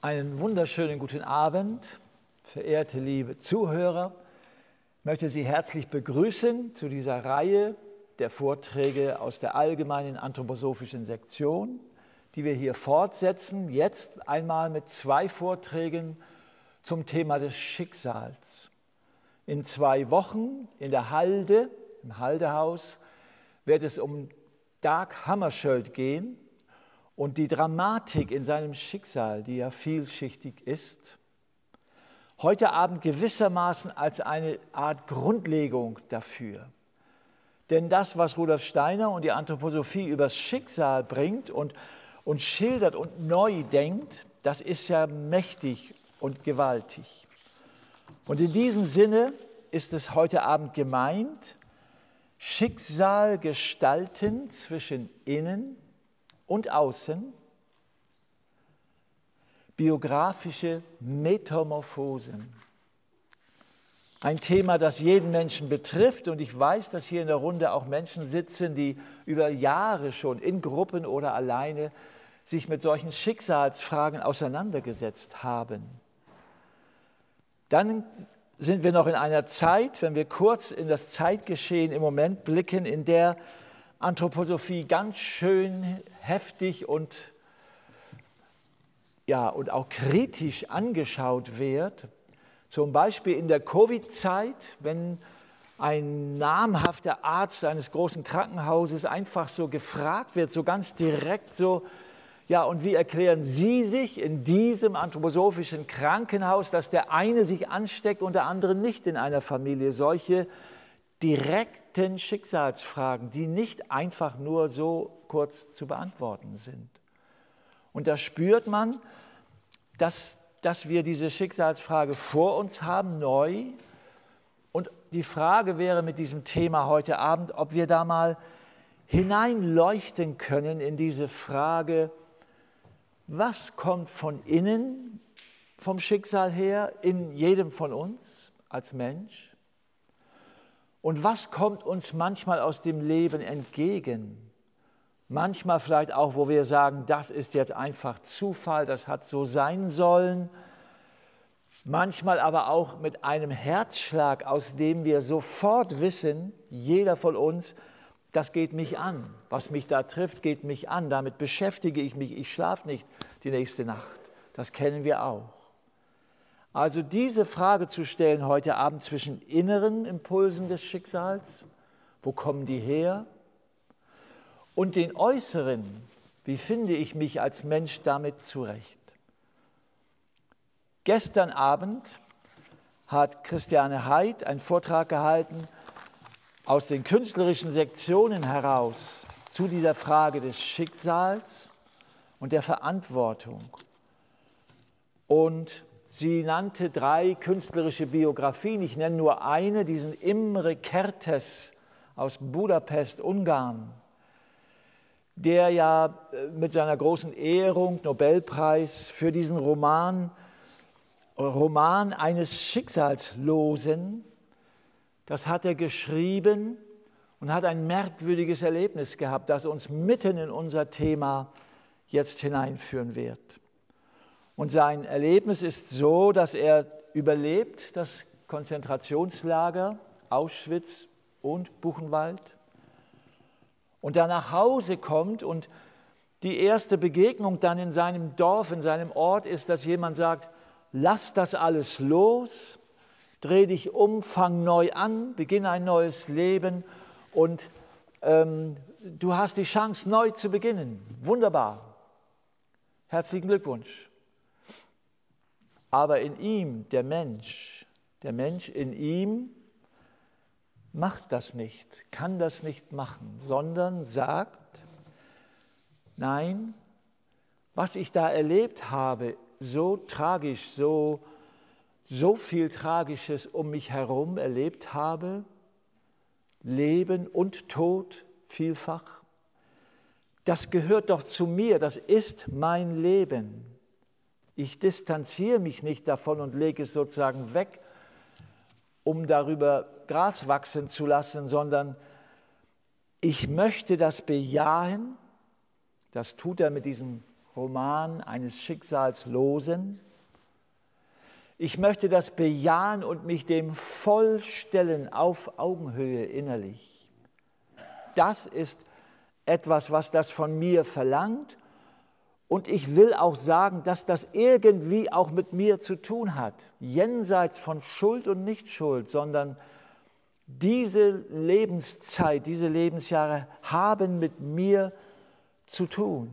Einen wunderschönen guten Abend, verehrte liebe Zuhörer. Ich möchte Sie herzlich begrüßen zu dieser Reihe der Vorträge aus der allgemeinen anthroposophischen Sektion, die wir hier fortsetzen, jetzt einmal mit zwei Vorträgen zum Thema des Schicksals. In 2 Wochen in der Halde, im Haldehaus, wird es um Dag Hammarskjöld gehen und die Dramatik in seinem Schicksal, die ja vielschichtig ist. Heute Abend gewissermaßen als eine Art Grundlegung dafür. Denn das, was Rudolf Steiner und die Anthroposophie übers Schicksal bringt und schildert und neu denkt, das ist ja mächtig und gewaltig. Und in diesem Sinne ist es heute Abend gemeint, Schicksal gestalten zwischen innen und außen, biografische Metamorphosen. Ein Thema, das jeden Menschen betrifft, und ich weiß, dass hier in der Runde auch Menschen sitzen, die über Jahre schon in Gruppen oder alleine sich mit solchen Schicksalsfragen auseinandergesetzt haben. Dann sind wir noch in einer Zeit, wenn wir kurz in das Zeitgeschehen im Moment blicken, in der Anthroposophie ganz schön heftig und, ja, und auch kritisch angeschaut wird. Zum Beispiel in der Covid-Zeit, wenn ein namhafter Arzt eines großen Krankenhauses einfach so gefragt wird, so ganz direkt so, ja, und wie erklären Sie sich in diesem anthroposophischen Krankenhaus, dass der eine sich ansteckt und der andere nicht in einer Familie? Solche direkten Schicksalsfragen, die nicht einfach nur so kurz zu beantworten sind. Und da spürt man, dass wir diese Schicksalsfrage vor uns haben, neu. Und die Frage wäre mit diesem Thema heute Abend, ob wir da mal hineinleuchten können in diese Frage, was kommt von innen, vom Schicksal her, in jedem von uns als Mensch? Und was kommt uns manchmal aus dem Leben entgegen? Manchmal vielleicht auch, wo wir sagen, das ist jetzt einfach Zufall, das hat so sein sollen. Manchmal aber auch mit einem Herzschlag, aus dem wir sofort wissen, jeder von uns, das geht mich an. Was mich da trifft, geht mich an. Damit beschäftige ich mich. Ich schlafe nicht die nächste Nacht. Das kennen wir auch. Also diese Frage zu stellen heute Abend zwischen inneren Impulsen des Schicksals, wo kommen die her, und den äußeren, wie finde ich mich als Mensch damit zurecht? Gestern Abend hat Christiane Haidt einen Vortrag gehalten aus den künstlerischen Sektionen heraus zu dieser Frage des Schicksals und der Verantwortung. Und sie nannte 3 künstlerische Biografien. Ich nenne nur eine, diesen Imre Kertész aus Budapest, Ungarn, der ja mit seiner großen Ehrung, Nobelpreis, für diesen Roman eines Schicksalslosen, das hat er geschrieben und hat ein merkwürdiges Erlebnis gehabt, das uns mitten in unser Thema jetzt hineinführen wird. Und sein Erlebnis ist so, dass er überlebt das Konzentrationslager Auschwitz und Buchenwald und dann nach Hause kommt, und die erste Begegnung dann in seinem Dorf, in seinem Ort ist, dass jemand sagt, lass das alles los, dreh dich um, fang neu an, beginne ein neues Leben und du hast die Chance, neu zu beginnen. Wunderbar. Herzlichen Glückwunsch. Aber in ihm, der Mensch in ihm macht das nicht, kann das nicht machen, sondern sagt, nein, was ich da erlebt habe, so tragisch, so viel Tragisches um mich herum erlebt habe, Leben und Tod vielfach, das gehört doch zu mir, das ist mein Leben. Ich distanziere mich nicht davon und lege es sozusagen weg, um darüber Gras wachsen zu lassen, sondern ich möchte das bejahen. Das tut er mit diesem Roman eines Schicksalslosen. Ich möchte das bejahen und mich dem vollstellen auf Augenhöhe innerlich. Das ist etwas, was das von mir verlangt. Und ich will auch sagen, dass das irgendwie auch mit mir zu tun hat. Jenseits von Schuld und Nichtschuld, sondern diese Lebenszeit, diese Lebensjahre haben mit mir zu tun.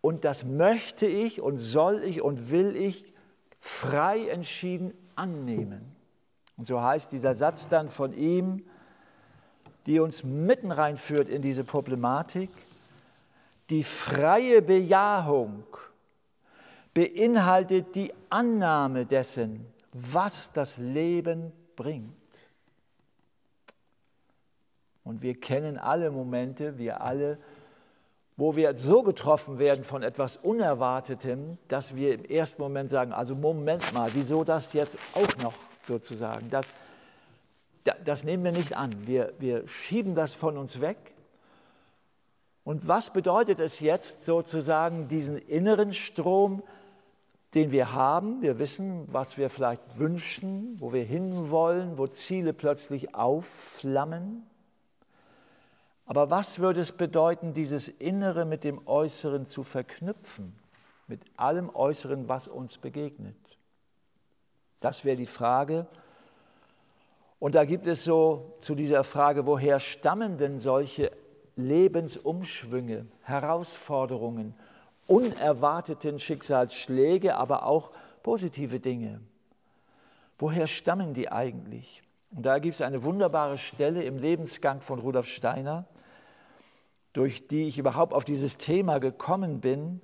Und das möchte ich und soll ich und will ich frei entschieden annehmen. Und so heißt dieser Satz dann von ihm, die uns mitten reinführt in diese Problematik. Die freie Bejahung beinhaltet die Annahme dessen, was das Leben bringt. Und wir kennen alle Momente, wir alle, wo wir so getroffen werden von etwas Unerwartetem, dass wir im ersten Moment sagen, also Moment mal, wieso das jetzt auch noch sozusagen? Das nehmen wir nicht an, wir schieben das von uns weg. Und was bedeutet es jetzt sozusagen, diesen inneren Strom, den wir haben, wir wissen, was wir vielleicht wünschen, wo wir hinwollen, wo Ziele plötzlich aufflammen? Aber was würde es bedeuten, dieses Innere mit dem Äußeren zu verknüpfen, mit allem Äußeren, was uns begegnet? Das wäre die Frage. Und da gibt es so zu dieser Frage, woher stammen denn solche Lebensumschwünge, Herausforderungen, unerwarteten Schicksalsschläge, aber auch positive Dinge? Woher stammen die eigentlich? Und da gibt es eine wunderbare Stelle im Lebensgang von Rudolf Steiner, durch die ich überhaupt auf dieses Thema gekommen bin.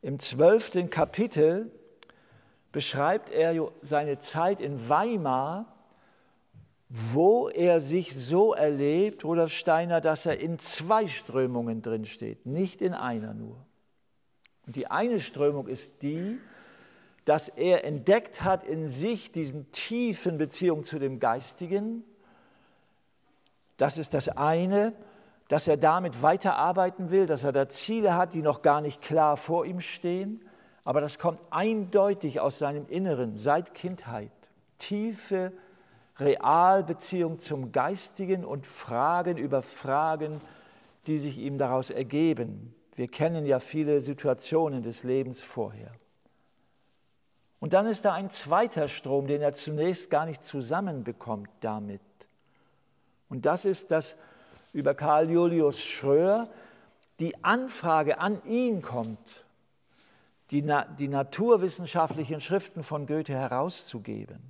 Im 12. Kapitel beschreibt er seine Zeit in Weimar, wo er sich so erlebt, Rudolf Steiner, dass er in zwei Strömungen drinsteht, nicht in einer nur. Und die eine Strömung ist die, dass er entdeckt hat in sich diesen tiefen Beziehung zu dem Geistigen. Das ist das eine, dass er damit weiterarbeiten will, dass er da Ziele hat, die noch gar nicht klar vor ihm stehen. Aber das kommt eindeutig aus seinem Inneren, seit Kindheit. Tiefe, reale Beziehung zum Geistigen und Fragen über Fragen, die sich ihm daraus ergeben. Wir kennen ja viele Situationen des Lebens vorher. Und dann ist da ein zweiter Strom, den er zunächst gar nicht zusammenbekommt damit. Und das ist, dass über Karl Julius Schröer die Anfrage an ihn kommt, die naturwissenschaftlichen Schriften von Goethe herauszugeben.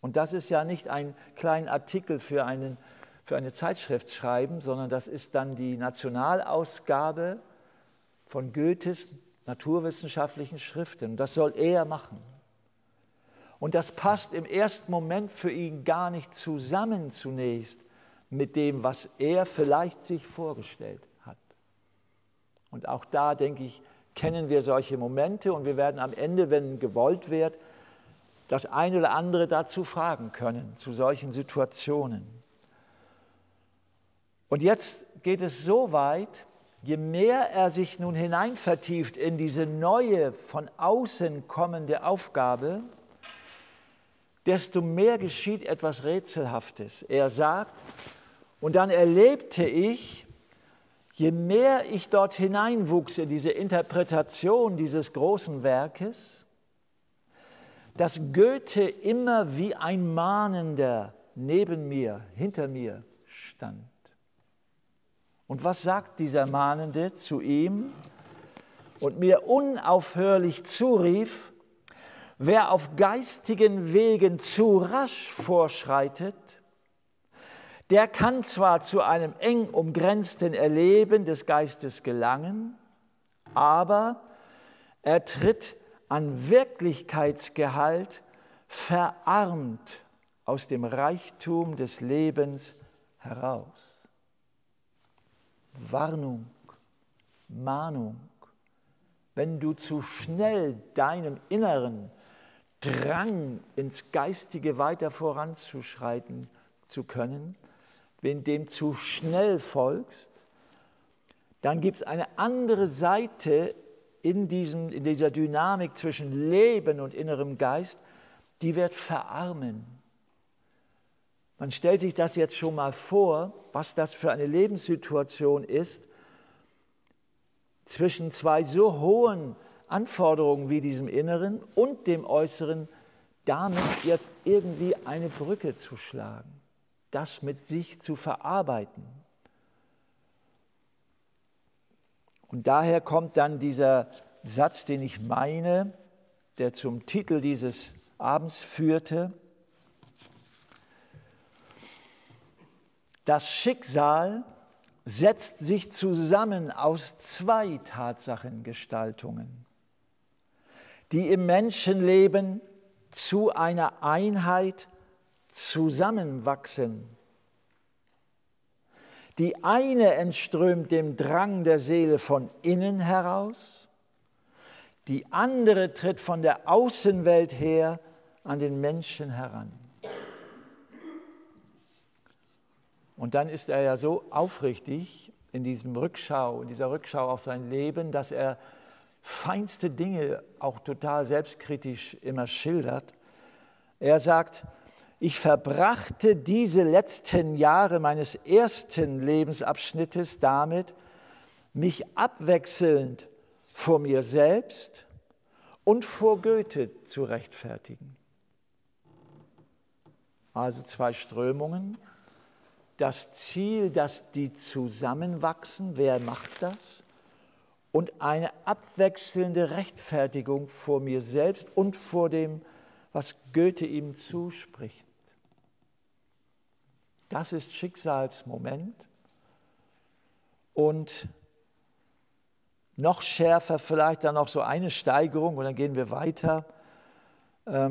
Und das ist ja nicht ein kleiner Artikel für eine Zeitschrift schreiben, sondern das ist dann die Nationalausgabe von Goethes naturwissenschaftlichen Schriften. Das soll er machen. Und das passt im ersten Moment für ihn gar nicht zusammen zunächst mit dem, was er vielleicht sich vorgestellt hat. Und auch da, denke ich, kennen wir solche Momente und wir werden am Ende, wenn gewollt wird, das eine oder andere dazu fragen können, zu solchen Situationen. Und jetzt geht es so weit, je mehr er sich nun hineinvertieft in diese neue, von außen kommende Aufgabe, desto mehr geschieht etwas Rätselhaftes. Er sagt, und dann erlebte ich, je mehr ich dort hineinwuchs in diese Interpretation dieses großen Werkes, dass Goethe immer wie ein Mahnender neben mir, hinter mir stand. Und was sagt dieser Mahnende zu ihm? Und mir unaufhörlich zurief, wer auf geistigen Wegen zu rasch vorschreitet, der kann zwar zu einem eng umgrenzten Erleben des Geistes gelangen, aber er tritt an Wirklichkeitsgehalt verarmt aus dem Reichtum des Lebens heraus. Warnung, Mahnung, wenn du zu schnell deinem inneren Drang ins Geistige weiter voranzuschreiten zu können, wenn dem zu schnell folgst, dann gibt es eine andere Seite in dieser Dynamik zwischen Leben und innerem Geist, die wird verarmen. Man stellt sich das jetzt schon mal vor, was das für eine Lebenssituation ist, zwischen zwei so hohen Anforderungen wie diesem Inneren und dem Äußeren, damit jetzt irgendwie eine Brücke zu schlagen, das mit sich zu verarbeiten. Und daher kommt dann dieser Satz, den ich meine, der zum Titel dieses Abends führte. Das Schicksal setzt sich zusammen aus zwei Tatsachengestaltungen, die im Menschenleben zu einer Einheit zusammenwachsen. Die eine entströmt dem Drang der Seele von innen heraus, die andere tritt von der Außenwelt her an den Menschen heran. Und dann ist er ja so aufrichtig in dieser Rückschau auf sein Leben, dass er feinste Dinge auch total selbstkritisch immer schildert. Er sagt: Ich verbrachte diese letzten Jahre meines ersten Lebensabschnittes damit, mich abwechselnd vor mir selbst und vor Goethe zu rechtfertigen. Also zwei Strömungen. Das Ziel, dass die zusammenwachsen, wer macht das? Und eine abwechselnde Rechtfertigung vor mir selbst und vor dem, was Goethe ihm zuspricht. Das ist Schicksalsmoment, und noch schärfer vielleicht dann noch so eine Steigerung und dann gehen wir weiter. Er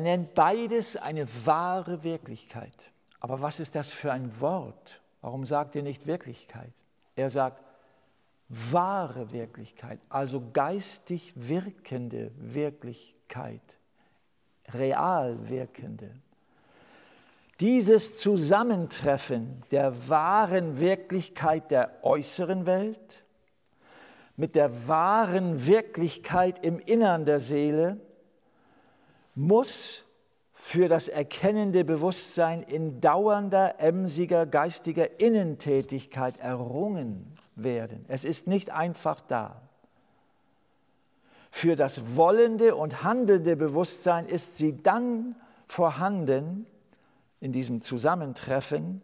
nennt beides eine wahre Wirklichkeit. Aber was ist das für ein Wort? Warum sagt er nicht Wirklichkeit? Er sagt wahre Wirklichkeit, also geistig wirkende Wirklichkeit, real wirkende. Dieses Zusammentreffen der wahren Wirklichkeit der äußeren Welt mit der wahren Wirklichkeit im Innern der Seele muss für das erkennende Bewusstsein in dauernder, emsiger, geistiger Innentätigkeit errungen werden. Es ist nicht einfach da. Für das wollende und handelnde Bewusstsein ist sie dann vorhanden, in diesem Zusammentreffen,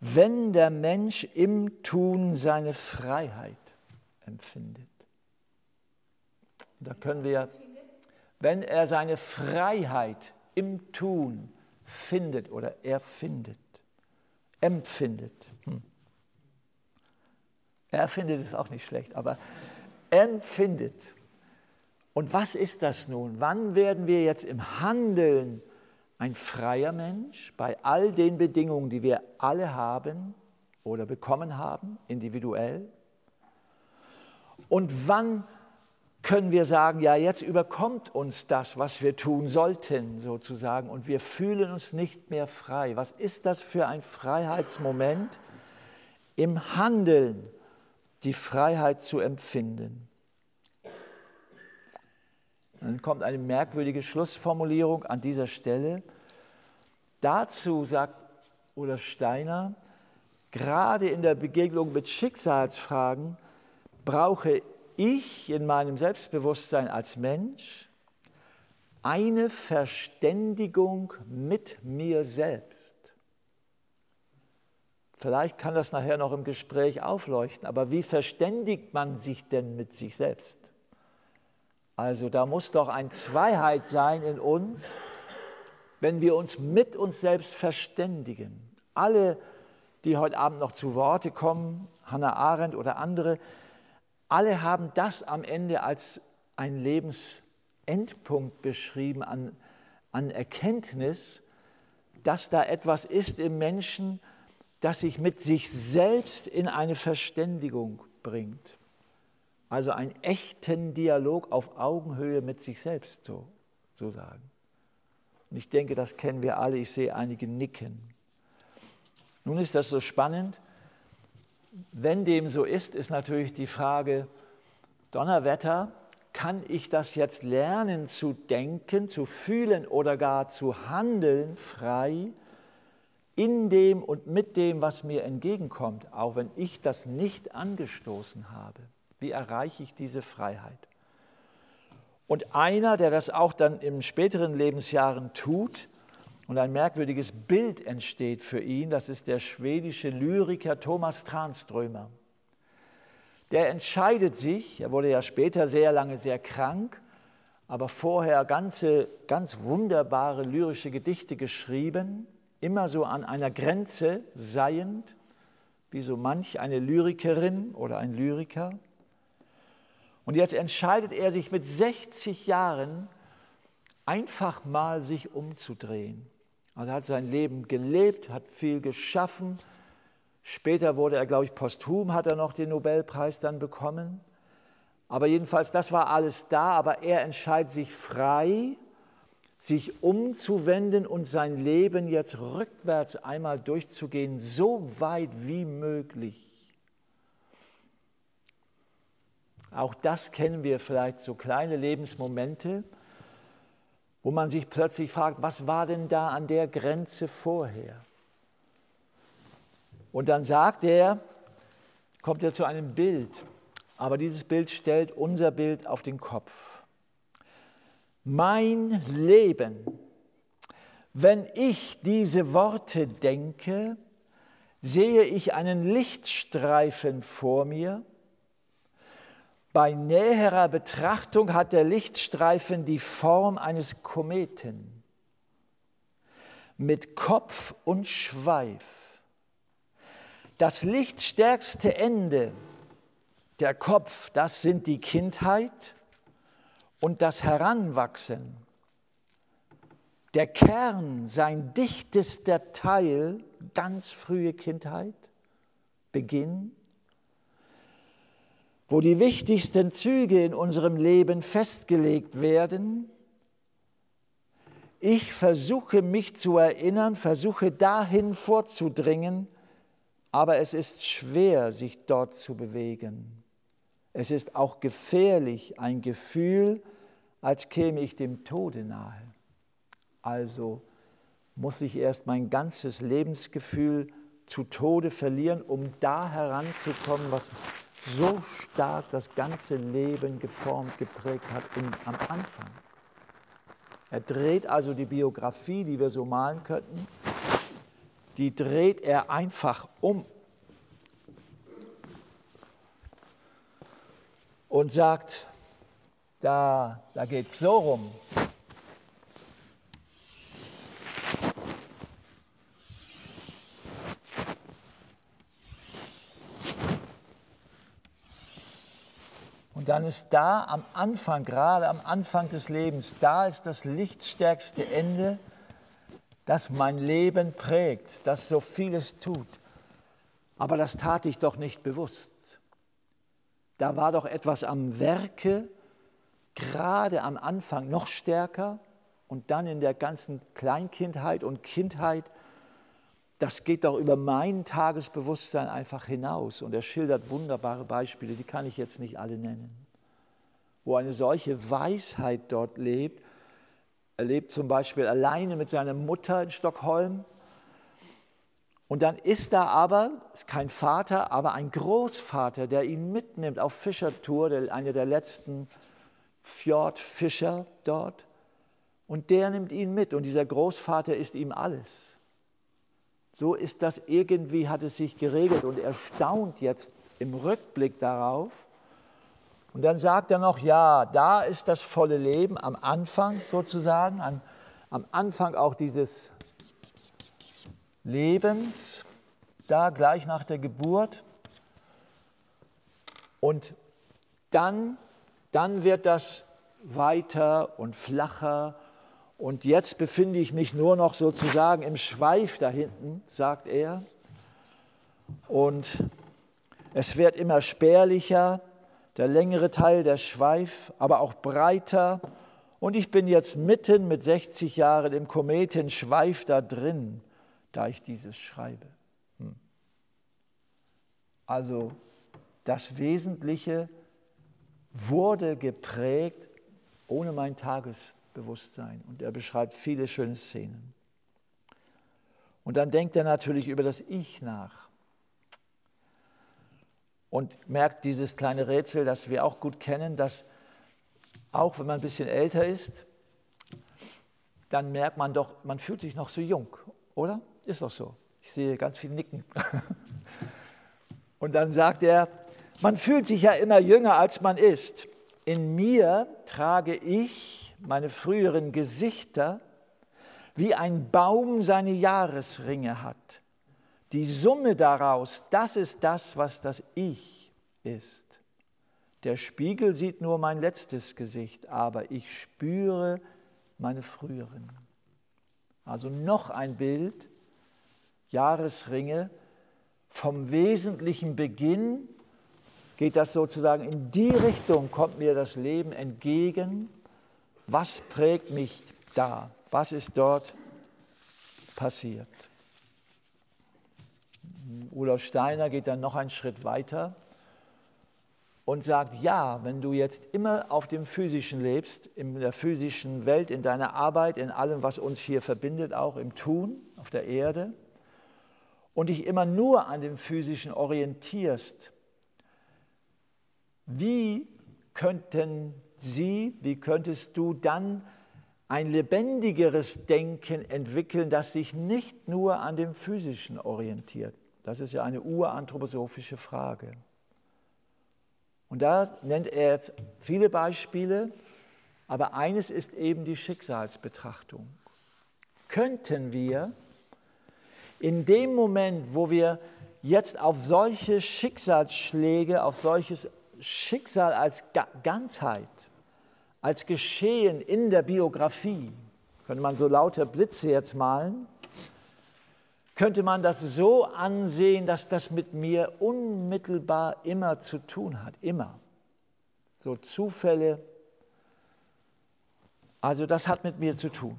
wenn der Mensch im Tun seine Freiheit empfindet. Da können wir, wenn er seine Freiheit im Tun findet oder empfindet. Er findet es auch nicht schlecht, aber empfindet. Und was ist das nun? Wann werden wir jetzt im Handeln ein freier Mensch bei all den Bedingungen, die wir alle haben oder bekommen haben, individuell? Und wann können wir sagen, ja, jetzt überkommt uns das, was wir tun sollten, sozusagen, und wir fühlen uns nicht mehr frei? Was ist das für ein Freiheitsmoment, im Handeln die Freiheit zu empfinden? Dann kommt eine merkwürdige Schlussformulierung an dieser Stelle. Dazu sagt Rudolf Steiner, gerade in der Begegnung mit Schicksalsfragen brauche ich in meinem Selbstbewusstsein als Mensch eine Verständigung mit mir selbst. Vielleicht kann das nachher noch im Gespräch aufleuchten, aber wie verständigt man sich denn mit sich selbst? Also da muss doch eine Zweiheit sein in uns, wenn wir uns mit uns selbst verständigen. Alle, die heute Abend noch zu Worte kommen, Hannah Arendt oder andere, alle haben das am Ende als einen Lebensendpunkt beschrieben an Erkenntnis, dass da etwas ist im Menschen, das sich mit sich selbst in eine Verständigung bringt. Also einen echten Dialog auf Augenhöhe mit sich selbst, sozusagen. Und ich denke, das kennen wir alle. Ich sehe einige nicken. Nun ist das so spannend. Wenn dem so ist natürlich die Frage, Donnerwetter, kann ich das jetzt lernen zu denken, zu fühlen oder gar zu handeln, frei, in dem und mit dem, was mir entgegenkommt, auch wenn ich das nicht angestoßen habe? Wie erreiche ich diese Freiheit? Und einer, der das auch dann in späteren Lebensjahren tut und ein merkwürdiges Bild entsteht für ihn, das ist der schwedische Lyriker Thomas Tranströmer. Der entscheidet sich, er wurde ja später sehr lange sehr krank, aber vorher ganz wunderbare lyrische Gedichte geschrieben, immer so an einer Grenze seiend, wie so manch eine Lyrikerin oder ein Lyriker. Und jetzt entscheidet er sich mit 60 Jahren, einfach mal sich umzudrehen. Also er hat sein Leben gelebt, hat viel geschaffen. Später wurde er, glaube ich, posthum hat er noch den Nobelpreis dann bekommen. Aber jedenfalls, das war alles da, aber er entscheidet sich frei, sich umzuwenden und sein Leben jetzt rückwärts einmal durchzugehen, so weit wie möglich. Auch das kennen wir vielleicht, so kleine Lebensmomente, wo man sich plötzlich fragt, was war denn da an der Grenze vorher? Und dann sagt er, kommt er zu einem Bild, aber dieses Bild stellt unser Bild auf den Kopf. Mein Leben, wenn ich diese Worte denke, sehe ich einen Lichtstreifen vor mir. Bei näherer Betrachtung hat der Lichtstreifen die Form eines Kometen mit Kopf und Schweif. Das lichtstärkste Ende, der Kopf, das sind die Kindheit und das Heranwachsen. Der Kern, sein dichtester Teil, ganz frühe Kindheit, Beginn, wo die wichtigsten Züge in unserem Leben festgelegt werden. Ich versuche mich zu erinnern, versuche dahin vorzudringen, aber es ist schwer, sich dort zu bewegen. Es ist auch gefährlich, ein Gefühl, als käme ich dem Tode nahe. Also muss ich erst mein ganzes Lebensgefühl zu Tode verlieren, um da heranzukommen, was so stark das ganze Leben geformt, geprägt hat am Anfang. Er dreht also die Biografie, die wir so malen könnten, die dreht er einfach um und sagt, da geht es so rum. Und dann ist da am Anfang, gerade am Anfang des Lebens, da ist das lichtstärkste Ende, das mein Leben prägt, das so vieles tut. Aber das tat ich doch nicht bewusst. Da war doch etwas am Werke, gerade am Anfang noch stärker und dann in der ganzen Kleinkindheit und Kindheit. Das geht doch über mein Tagesbewusstsein einfach hinaus. Und er schildert wunderbare Beispiele, die kann ich jetzt nicht alle nennen, wo eine solche Weisheit dort lebt. Er lebt zum Beispiel alleine mit seiner Mutter in Stockholm. Und dann ist da aber, ist kein Vater, aber ein Großvater, der ihn mitnimmt auf Fischertour, einer der letzten Fjordfischer dort. Und der nimmt ihn mit und dieser Großvater ist ihm alles. So ist das irgendwie, hat es sich geregelt und er staunt jetzt im Rückblick darauf. Und dann sagt er noch, ja, da ist das volle Leben am Anfang sozusagen, am Anfang auch dieses Lebens, da gleich nach der Geburt. Und dann wird das weiter und flacher. Und jetzt befinde ich mich nur noch sozusagen im Schweif da hinten, sagt er. Und es wird immer spärlicher, der längere Teil, der Schweif, aber auch breiter. Und ich bin jetzt mitten mit 60 Jahren im Kometenschweif da drin, da ich dieses schreibe. Also das Wesentliche wurde geprägt ohne mein Tagesbewusstsein. Und er beschreibt viele schöne Szenen. Und dann denkt er natürlich über das Ich nach und merkt dieses kleine Rätsel, das wir auch gut kennen, dass auch wenn man ein bisschen älter ist, dann merkt man doch, man fühlt sich noch so jung, oder? Ist doch so. Ich sehe ganz viel Nicken. Und dann sagt er, man fühlt sich ja immer jünger, als man ist. In mir trage ich meine früheren Gesichter, wie ein Baum seine Jahresringe hat. Die Summe daraus, das ist das, was das Ich ist. Der Spiegel sieht nur mein letztes Gesicht, aber ich spüre meine früheren. Also noch ein Bild, Jahresringe, vom wesentlichen Beginn geht das sozusagen in die Richtung, kommt mir das Leben entgegen. Was prägt mich da? Was ist dort passiert? Rudolf Steiner geht dann noch einen Schritt weiter und sagt, ja, wenn du jetzt immer auf dem Physischen lebst, in der physischen Welt, in deiner Arbeit, in allem, was uns hier verbindet, auch im Tun, auf der Erde, und dich immer nur an dem Physischen orientierst, wie könntest du dann ein lebendigeres Denken entwickeln, das sich nicht nur an dem Physischen orientiert? Das ist ja eine uranthroposophische Frage. Und da nennt er jetzt viele Beispiele, aber eines ist eben die Schicksalsbetrachtung. Könnten wir in dem Moment, wo wir jetzt auf solche Schicksalsschläge, auf solches Schicksal als Ganzheit, als Geschehen in der Biografie, könnte man so lauter Blitze jetzt malen, könnte man das so ansehen, dass das mit mir unmittelbar immer zu tun hat, immer. So Zufälle, also das hat mit mir zu tun.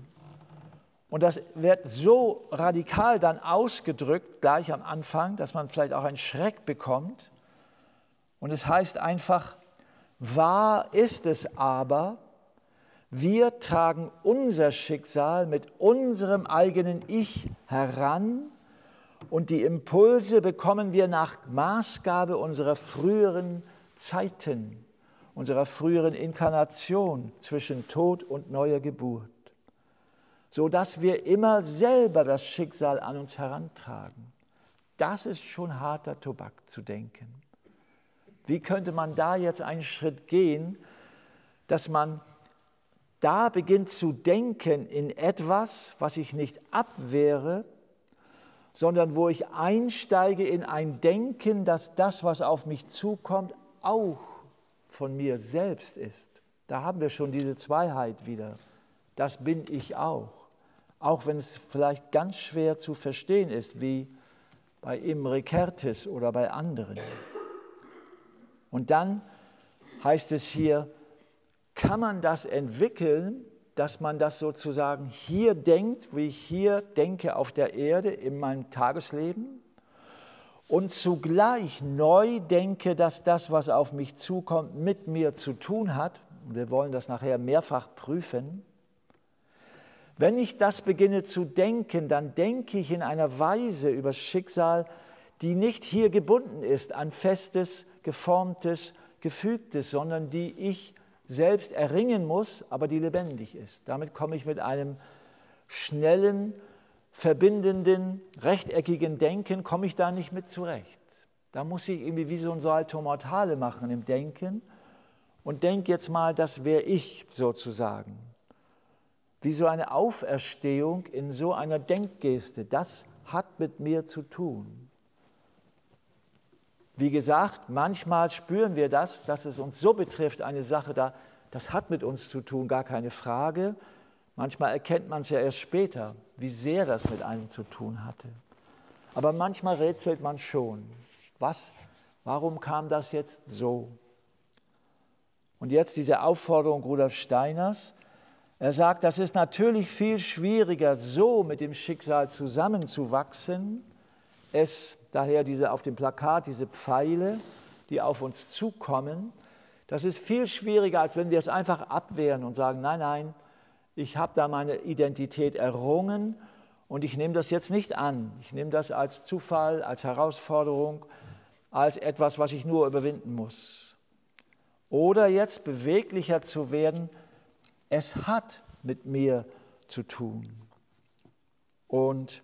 Und das wird so radikal dann ausgedrückt, gleich am Anfang, dass man vielleicht auch einen Schreck bekommt. Und es heißt einfach, wahr ist es aber, wir tragen unser Schicksal mit unserem eigenen Ich heran und die Impulse bekommen wir nach Maßgabe unserer früheren Zeiten, unserer früheren Inkarnation zwischen Tod und neuer Geburt, sodass wir immer selber das Schicksal an uns herantragen. Das ist schon harter Tobak zu denken. Wie könnte man da jetzt einen Schritt gehen, dass man da beginnt zu denken in etwas, was ich nicht abwehre, sondern wo ich einsteige in ein Denken, dass das, was auf mich zukommt, auch von mir selbst ist. Da haben wir schon diese Zweiheit wieder. Das bin ich auch. Auch wenn es vielleicht ganz schwer zu verstehen ist, wie bei Imre Kertész oder bei anderen. Und dann heißt es hier, kann man das entwickeln, dass man das sozusagen hier denkt, wie ich hier denke auf der Erde in meinem Tagesleben und zugleich neu denke, dass das, was auf mich zukommt, mit mir zu tun hat. Und wir wollen das nachher mehrfach prüfen. Wenn ich das beginne zu denken, dann denke ich in einer Weise über das Schicksal, die nicht hier gebunden ist an festes, geformtes, gefügtes, sondern die ich selbst erringen muss, aber die lebendig ist. Damit komme ich mit einem schnellen, verbindenden, rechteckigen Denken, komme ich da nicht mit zurecht. Da muss ich irgendwie wie so ein Salto Mortale machen im Denken und denke jetzt mal, das wäre ich sozusagen. Wie so eine Auferstehung in so einer Denkgeste, das hat mit mir zu tun. Wie gesagt, manchmal spüren wir das, dass es uns so betrifft, eine Sache, das hat mit uns zu tun, gar keine Frage. Manchmal erkennt man es ja erst später, wie sehr das mit einem zu tun hatte. Aber manchmal rätselt man schon. Warum kam das jetzt so? Und jetzt diese Aufforderung Rudolf Steiners. Er sagt, das ist natürlich viel schwieriger, so mit dem Schicksal zusammenzuwachsen, es, daher diese auf dem Plakat, diese Pfeile, die auf uns zukommen, das ist viel schwieriger, als wenn wir es einfach abwehren und sagen, nein, nein, ich habe da meine Identität errungen und ich nehme das jetzt nicht an. Ich nehme das als Zufall, als Herausforderung, als etwas, was ich nur überwinden muss. Oder jetzt beweglicher zu werden, es hat mit mir zu tun. Und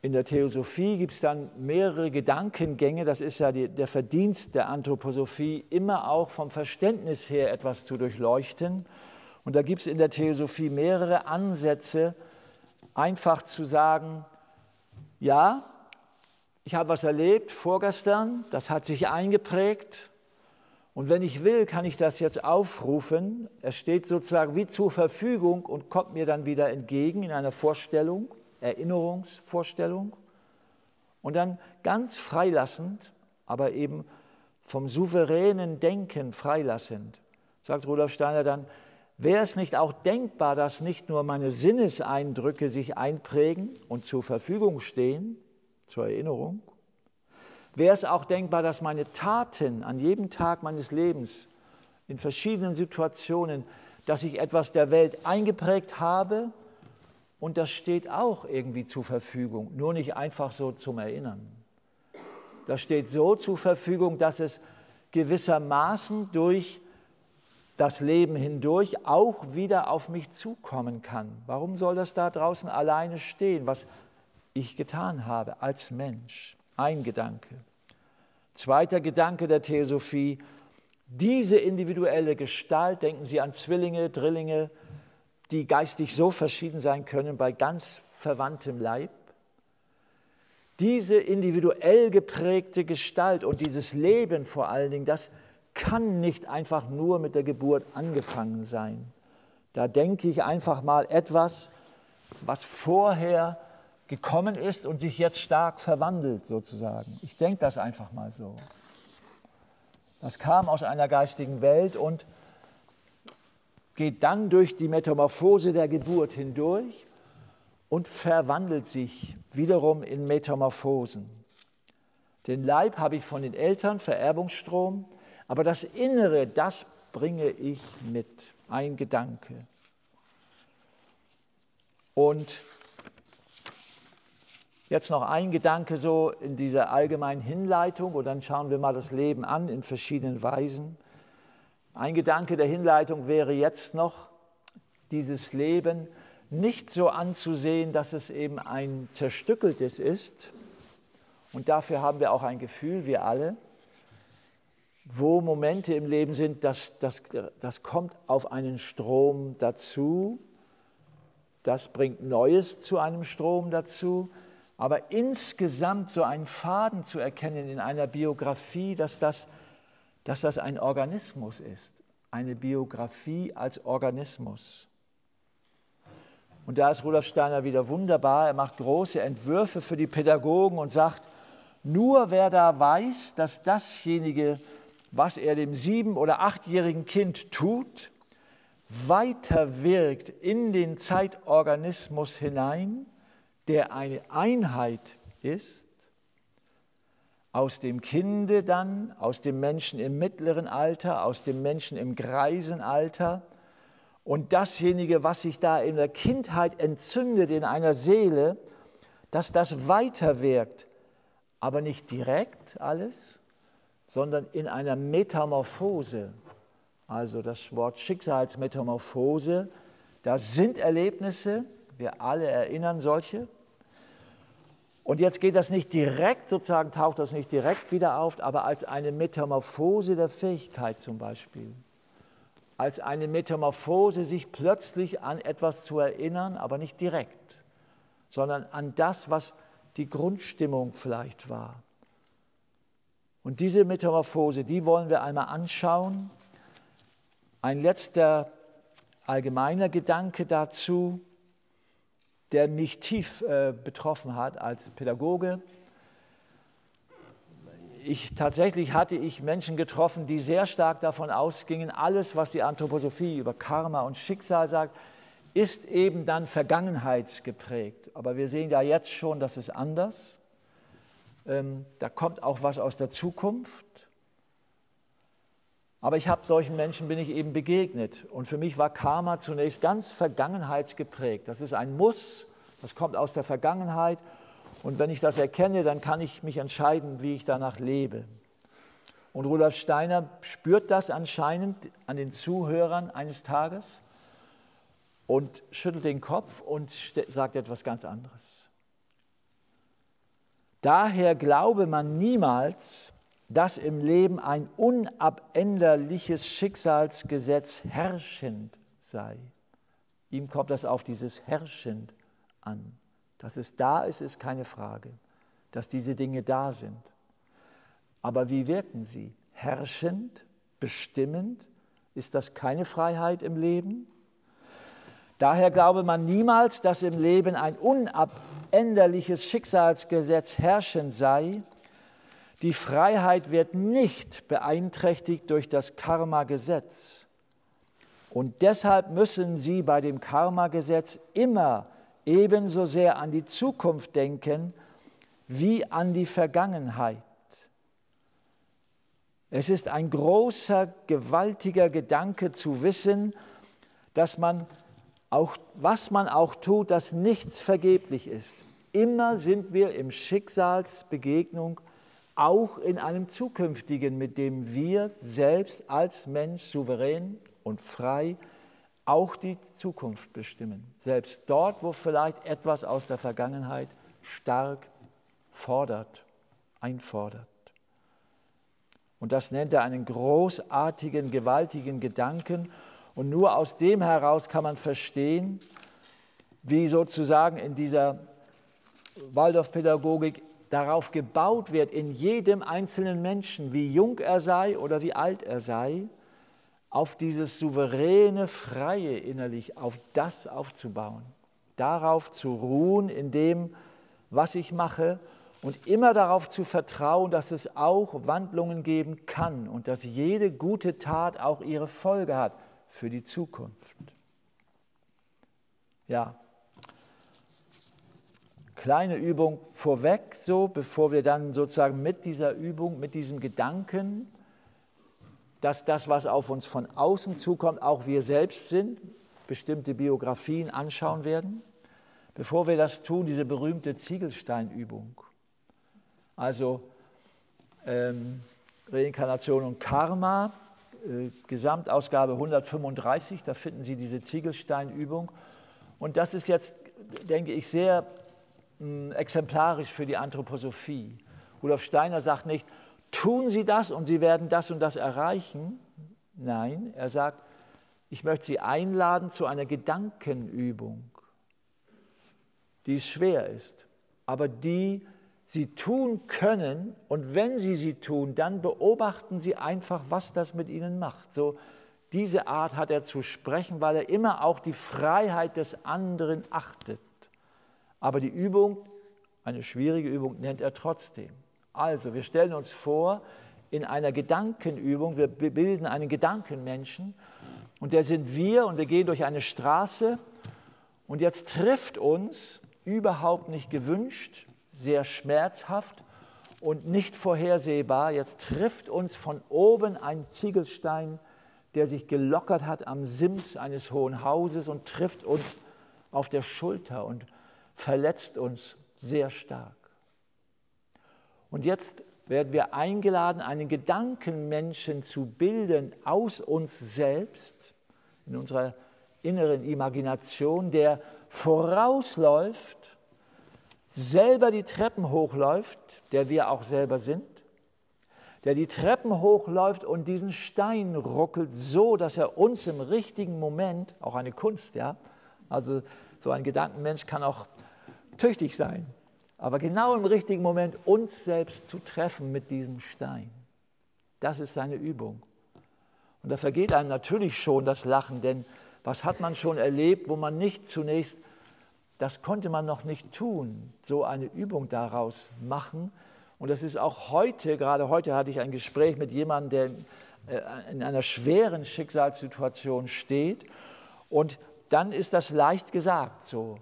in der Theosophie gibt es dann mehrere Gedankengänge, das ist ja der Verdienst der Anthroposophie, immer auch vom Verständnis her etwas zu durchleuchten. Und da gibt es in der Theosophie mehrere Ansätze, einfach zu sagen, ja, ich habe was erlebt vorgestern, das hat sich eingeprägt und wenn ich will, kann ich das jetzt aufrufen. Es steht sozusagen wie zur Verfügung und kommt mir dann wieder entgegen in einer Vorstellung. Erinnerungsvorstellung und dann ganz freilassend, aber eben vom souveränen Denken freilassend, sagt Rudolf Steiner dann, wäre es nicht auch denkbar, dass nicht nur meine Sinneseindrücke sich einprägen und zur Verfügung stehen, zur Erinnerung, wäre es auch denkbar, dass meine Taten an jedem Tag meines Lebens in verschiedenen Situationen, dass ich etwas der Welt eingeprägt habe, und das steht auch irgendwie zur Verfügung, nur nicht einfach so zum Erinnern. Das steht so zur Verfügung, dass es gewissermaßen durch das Leben hindurch auch wieder auf mich zukommen kann. Warum soll das da draußen alleine stehen, was ich getan habe als Mensch? Ein Gedanke. Zweiter Gedanke der Theosophie, diese individuelle Gestalt, denken Sie an Zwillinge, Drillinge, die geistig so verschieden sein können bei ganz verwandtem Leib. Diese individuell geprägte Gestalt und dieses Leben vor allen Dingen, das kann nicht einfach nur mit der Geburt angefangen sein. Da denke ich einfach mal etwas, was vorher gekommen ist und sich jetzt stark verwandelt sozusagen. Ich denke das einfach mal so. Das kam aus einer geistigen Welt und geht dann durch die Metamorphose der Geburt hindurch und verwandelt sich wiederum in Metamorphosen. Den Leib habe ich von den Eltern, Vererbungsstrom, aber das Innere, das bringe ich mit, ein Gedanke. Und jetzt noch ein Gedanke so in dieser allgemeinen Hinleitung und dann schauen wir mal das Leben an in verschiedenen Weisen. Ein Gedanke der Hinleitung wäre jetzt noch, dieses Leben nicht so anzusehen, dass es eben ein zerstückeltes ist. Und dafür haben wir auch ein Gefühl, wir alle, wo Momente im Leben sind, das kommt auf einen Strom dazu, das bringt Neues zu einem Strom dazu. Aber insgesamt so einen Faden zu erkennen in einer Biografie, dass das ein Organismus ist, eine Biografie als Organismus. Und da ist Rudolf Steiner wieder wunderbar, er macht große Entwürfe für die Pädagogen und sagt, nur wer da weiß, dass dasjenige, was er dem 7- oder 8-jährigen Kind tut, weiterwirkt in den Zeitorganismus hinein, der eine Einheit ist, aus dem Kinde dann, aus dem Menschen im mittleren Alter, aus dem Menschen im greisen Alter und dasjenige, was sich da in der Kindheit entzündet in einer Seele, dass das weiterwirkt, aber nicht direkt alles, sondern in einer Metamorphose. Also das Wort Schicksalsmetamorphose, das sind Erlebnisse, wir alle erinnern solche. Und jetzt geht das nicht direkt, sozusagen taucht das nicht direkt wieder auf, aber als eine Metamorphose der Fähigkeit zum Beispiel. Als eine Metamorphose, sich plötzlich an etwas zu erinnern, aber nicht direkt, sondern an das, was die Grundstimmung vielleicht war. Und diese Metamorphose, die wollen wir einmal anschauen. Ein letzter allgemeiner Gedanke dazu, der mich tief betroffen hat als Pädagoge. Tatsächlich hatte ich Menschen getroffen, die sehr stark davon ausgingen, alles, was die Anthroposophie über Karma und Schicksal sagt, ist eben dann vergangenheitsgeprägt. Aber wir sehen ja jetzt schon, das ist anders. Da kommt auch was aus der Zukunft. Aber ich habe solchen Menschen, bin ich eben begegnet. Und für mich war Karma zunächst ganz vergangenheitsgeprägt. Das ist ein Muss, das kommt aus der Vergangenheit. Und wenn ich das erkenne, dann kann ich mich entscheiden, wie ich danach lebe. Und Rudolf Steiner spürt das anscheinend an den Zuhörern eines Tages und schüttelt den Kopf und sagt etwas ganz anderes. Daher glaube man niemals, dass im Leben ein unabänderliches Schicksalsgesetz herrschend sei. Ihm kommt das auf dieses herrschend an. Dass es da ist, ist keine Frage. Dass diese Dinge da sind. Aber wie wirken sie? Herrschend, bestimmend? Ist das keine Freiheit im Leben? Daher glaube man niemals, dass im Leben ein unabänderliches Schicksalsgesetz herrschend sei. Die Freiheit wird nicht beeinträchtigt durch das Karma-Gesetz. Und deshalb müssen Sie bei dem Karma-Gesetz immer ebenso sehr an die Zukunft denken wie an die Vergangenheit. Es ist ein großer, gewaltiger Gedanke zu wissen, dass man auch, was man auch tut, dass nichts vergeblich ist. Immer sind wir im Schicksalsbegegnung, auch in einem zukünftigen, mit dem wir selbst als Mensch souverän und frei auch die Zukunft bestimmen. Selbst dort, wo vielleicht etwas aus der Vergangenheit stark fordert, einfordert. Und das nennt er einen großartigen, gewaltigen Gedanken. Und nur aus dem heraus kann man verstehen, wie sozusagen in dieser Waldorfpädagogik darauf gebaut wird, in jedem einzelnen Menschen, wie jung er sei oder wie alt er sei, auf dieses souveräne, freie innerlich, auf das aufzubauen, darauf zu ruhen in dem, was ich mache und immer darauf zu vertrauen, dass es auch Wandlungen geben kann und dass jede gute Tat auch ihre Folge hat für die Zukunft. Ja. Kleine Übung vorweg, so, bevor wir dann sozusagen mit dieser Übung, mit diesem Gedanken, dass das, was auf uns von außen zukommt, auch wir selbst sind, bestimmte Biografien anschauen werden. Bevor wir das tun, diese berühmte Ziegelsteinübung. Also Reinkarnation und Karma, Gesamtausgabe 135, da finden Sie diese Ziegelsteinübung. Und das ist jetzt, denke ich, sehr exemplarisch für die Anthroposophie. Rudolf Steiner sagt nicht, tun Sie das und Sie werden das und das erreichen. Nein, er sagt, ich möchte Sie einladen zu einer Gedankenübung, die schwer ist, aber die Sie tun können und wenn Sie sie tun, dann beobachten Sie einfach, was das mit Ihnen macht. So, diese Art hat er zu sprechen, weil er immer auch die Freiheit des anderen achtet. Aber die Übung, eine schwierige Übung, nennt er trotzdem. Also, wir stellen uns vor, in einer Gedankenübung, wir bilden einen Gedankenmenschen und der sind wir und wir gehen durch eine Straße und jetzt trifft uns, überhaupt nicht gewünscht, sehr schmerzhaft und nicht vorhersehbar, jetzt trifft uns von oben ein Ziegelstein, der sich gelockert hat am Sims eines hohen Hauses und trifft uns auf der Schulter und verletzt uns sehr stark. Und jetzt werden wir eingeladen, einen Gedankenmenschen zu bilden aus uns selbst, in unserer inneren Imagination, der vorausläuft, selber die Treppen hochläuft, der wir auch selber sind, der die Treppen hochläuft und diesen Stein ruckelt, so dass er uns im richtigen Moment, auch eine Kunst, ja, also so ein Gedankenmensch kann auch tüchtig sein, aber genau im richtigen Moment uns selbst zu treffen mit diesem Stein. Das ist seine Übung. Und da vergeht einem natürlich schon das Lachen, denn was hat man schon erlebt, wo man nicht zunächst, das konnte man noch nicht tun, so eine Übung daraus machen. Und das ist auch heute, gerade heute hatte ich ein Gespräch mit jemandem, der in einer schweren Schicksalssituation steht und dann ist das leicht gesagt, so,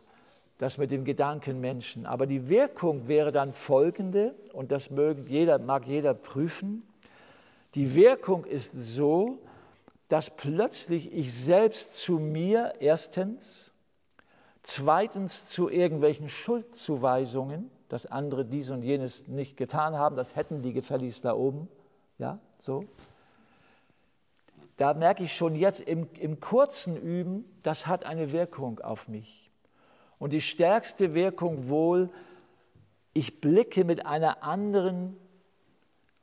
das mit dem Gedanken Menschen. Aber die Wirkung wäre dann folgende, und das mag jeder prüfen, die Wirkung ist so, dass plötzlich ich selbst zu mir erstens, zweitens zu irgendwelchen Schuldzuweisungen, dass andere dies und jenes nicht getan haben, das hätten die gefälligst da oben, ja, so. Da merke ich schon jetzt im kurzen Üben, das hat eine Wirkung auf mich. Und die stärkste Wirkung wohl, ich blicke mit einer anderen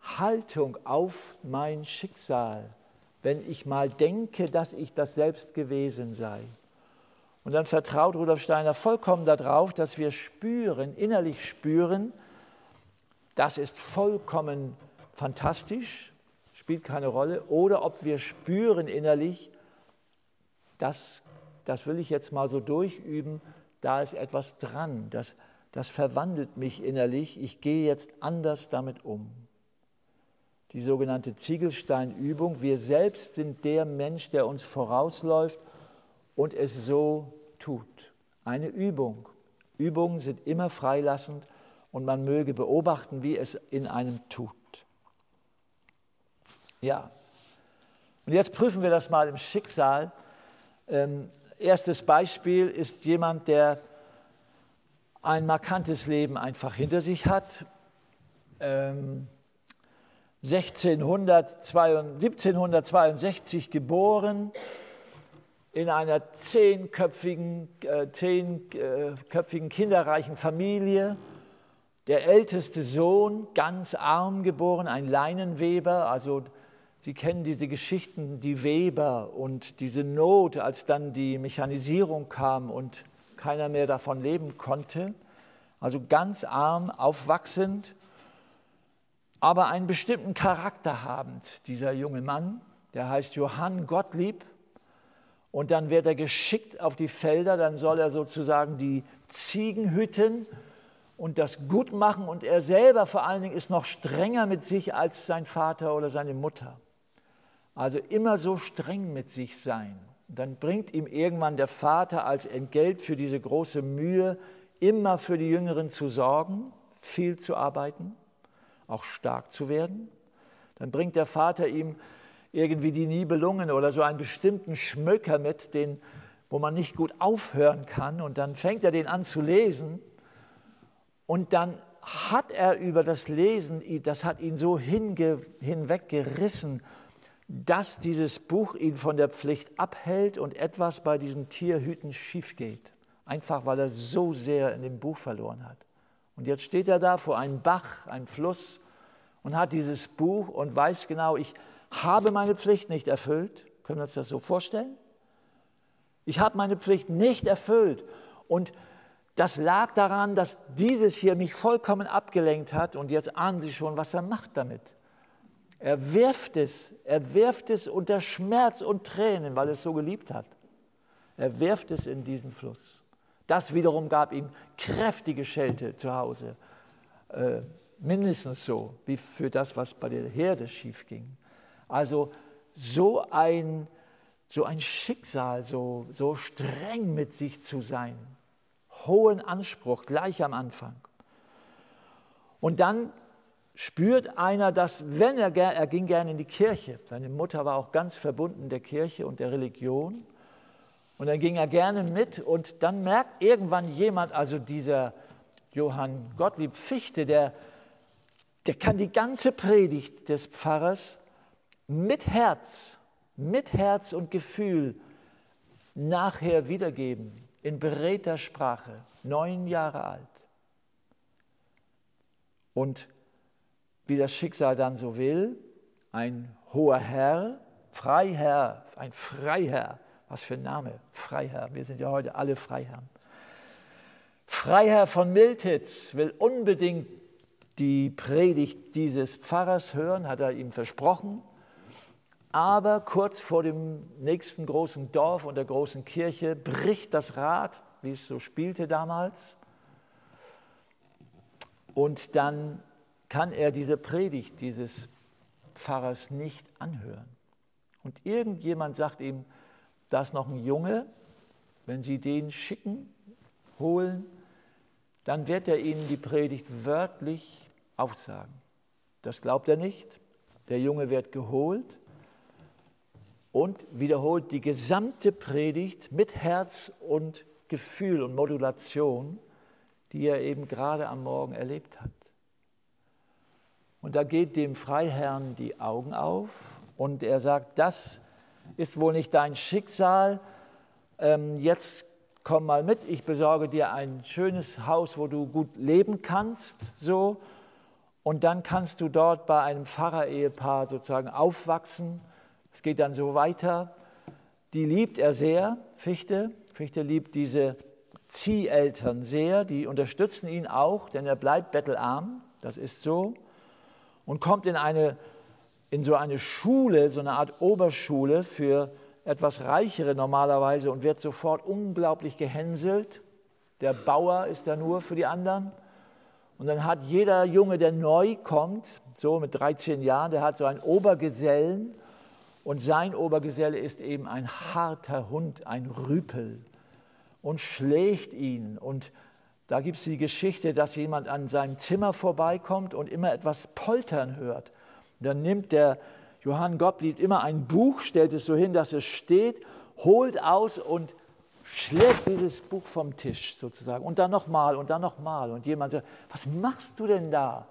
Haltung auf mein Schicksal, wenn ich mal denke, dass ich das selbst gewesen sei. Und dann vertraut Rudolf Steiner vollkommen darauf, dass wir spüren, innerlich spüren, das ist vollkommen fantastisch, spielt keine Rolle, oder ob wir spüren innerlich, das will ich jetzt mal so durchüben, da ist etwas dran, das verwandelt mich innerlich, ich gehe jetzt anders damit um. Die sogenannte Ziegelsteinübung, wir selbst sind der Mensch, der uns vorausläuft und es so tut. Eine Übung. Übungen sind immer freilassend und man möge beobachten, wie es in einem tut. Ja, und jetzt prüfen wir das mal im Schicksal. Erstes Beispiel ist jemand, der ein markantes Leben einfach hinter sich hat. 1762 geboren, in einer zehnköpfigen kinderreichen Familie. Der älteste Sohn, ganz arm geboren, ein Leinenweber, also Sie kennen diese Geschichten, die Weber und diese Not, als dann die Mechanisierung kam und keiner mehr davon leben konnte. Also ganz arm, aufwachsend, aber einen bestimmten Charakter habend, dieser junge Mann. Der heißt Johann Gottlieb und dann wird er geschickt auf die Felder, dann soll er sozusagen die Ziegen hüten und das gut machen. Und er selber vor allen Dingen ist noch strenger mit sich als sein Vater oder seine Mutter. Also immer so streng mit sich sein. Dann bringt ihm irgendwann der Vater als Entgelt für diese große Mühe, immer für die Jüngeren zu sorgen, viel zu arbeiten, auch stark zu werden. Dann bringt der Vater ihm irgendwie die Nibelungen oder so einen bestimmten Schmöker mit, wo man nicht gut aufhören kann. Und dann fängt er den an zu lesen. Und dann hat er über das Lesen, das hat ihn so hinweggerissen, dass dieses Buch ihn von der Pflicht abhält und etwas bei diesem Tierhüten schief geht. Einfach weil er so sehr in dem Buch verloren hat. Und jetzt steht er da vor einem Bach, einem Fluss und hat dieses Buch und weiß genau, ich habe meine Pflicht nicht erfüllt. Können wir uns das so vorstellen? Ich habe meine Pflicht nicht erfüllt und das lag daran, dass dieses hier mich vollkommen abgelenkt hat und jetzt ahnen Sie schon, was er macht damit. Er wirft es unter Schmerz und Tränen, weil er es so geliebt hat. Er wirft es in diesen Fluss. Das wiederum gab ihm kräftige Schelte zu Hause. Mindestens so, wie für das, was bei der Herde schief ging. Also so ein Schicksal, so streng mit sich zu sein. Hohen Anspruch, gleich am Anfang. Und dann spürt einer, dass, wenn er ging gerne in die Kirche, seine Mutter war auch ganz verbunden der Kirche und der Religion, und dann ging er gerne mit und dann merkt irgendwann jemand, also dieser Johann Gottlieb Fichte, der kann die ganze Predigt des Pfarrers mit Herz und Gefühl nachher wiedergeben. In beredter Sprache, 9 Jahre alt. Und wie das Schicksal dann so will, ein hoher Herr, Freiherr, ein Freiherr, was für ein Name, Freiherr, wir sind ja heute alle Freiherren. Freiherr von Miltitz will unbedingt die Predigt dieses Pfarrers hören, hat er ihm versprochen. Aber kurz vor dem nächsten großen Dorf und der großen Kirche bricht das Rad, wie es so spielte damals. Und dann kann er diese Predigt dieses Pfarrers nicht anhören. Und irgendjemand sagt ihm, da ist noch ein Junge, Wenn Sie den schicken, holen, dann wird er Ihnen die Predigt wörtlich aufsagen. Das glaubt er nicht. Der Junge wird geholt und wiederholt die gesamte Predigt mit Herz und Gefühl und Modulation, die er eben gerade am Morgen erlebt hat. Und da geht dem Freiherrn die Augen auf und er sagt, das ist wohl nicht dein Schicksal, jetzt komm mal mit, ich besorge dir ein schönes Haus, wo du gut leben kannst, so. Und dann kannst du dort bei einem Pfarrer-Ehepaar sozusagen aufwachsen. Es geht dann so weiter. Die liebt er sehr, Fichte. Fichte liebt diese Zieheltern sehr, die unterstützen ihn auch, denn er bleibt bettelarm, das ist so. Und kommt in so eine Schule, so eine Art Oberschule für etwas Reichere normalerweise und wird sofort unglaublich gehänselt. Der Bauer ist da nur für die anderen. Und dann hat jeder Junge, der neu kommt, so mit 13 Jahren, der hat so einen Obergesellen. Und sein Obergeselle ist eben ein harter Hund, ein Rüpel. Und schlägt ihn. Und da gibt es die Geschichte, dass jemand an seinem Zimmer vorbeikommt und immer etwas poltern hört. Dann nimmt der Johann Gottlieb immer ein Buch, stellt es so hin, dass es steht, holt aus und schlägt dieses Buch vom Tisch sozusagen und dann nochmal und dann nochmal. Und jemand sagt, was machst du denn da?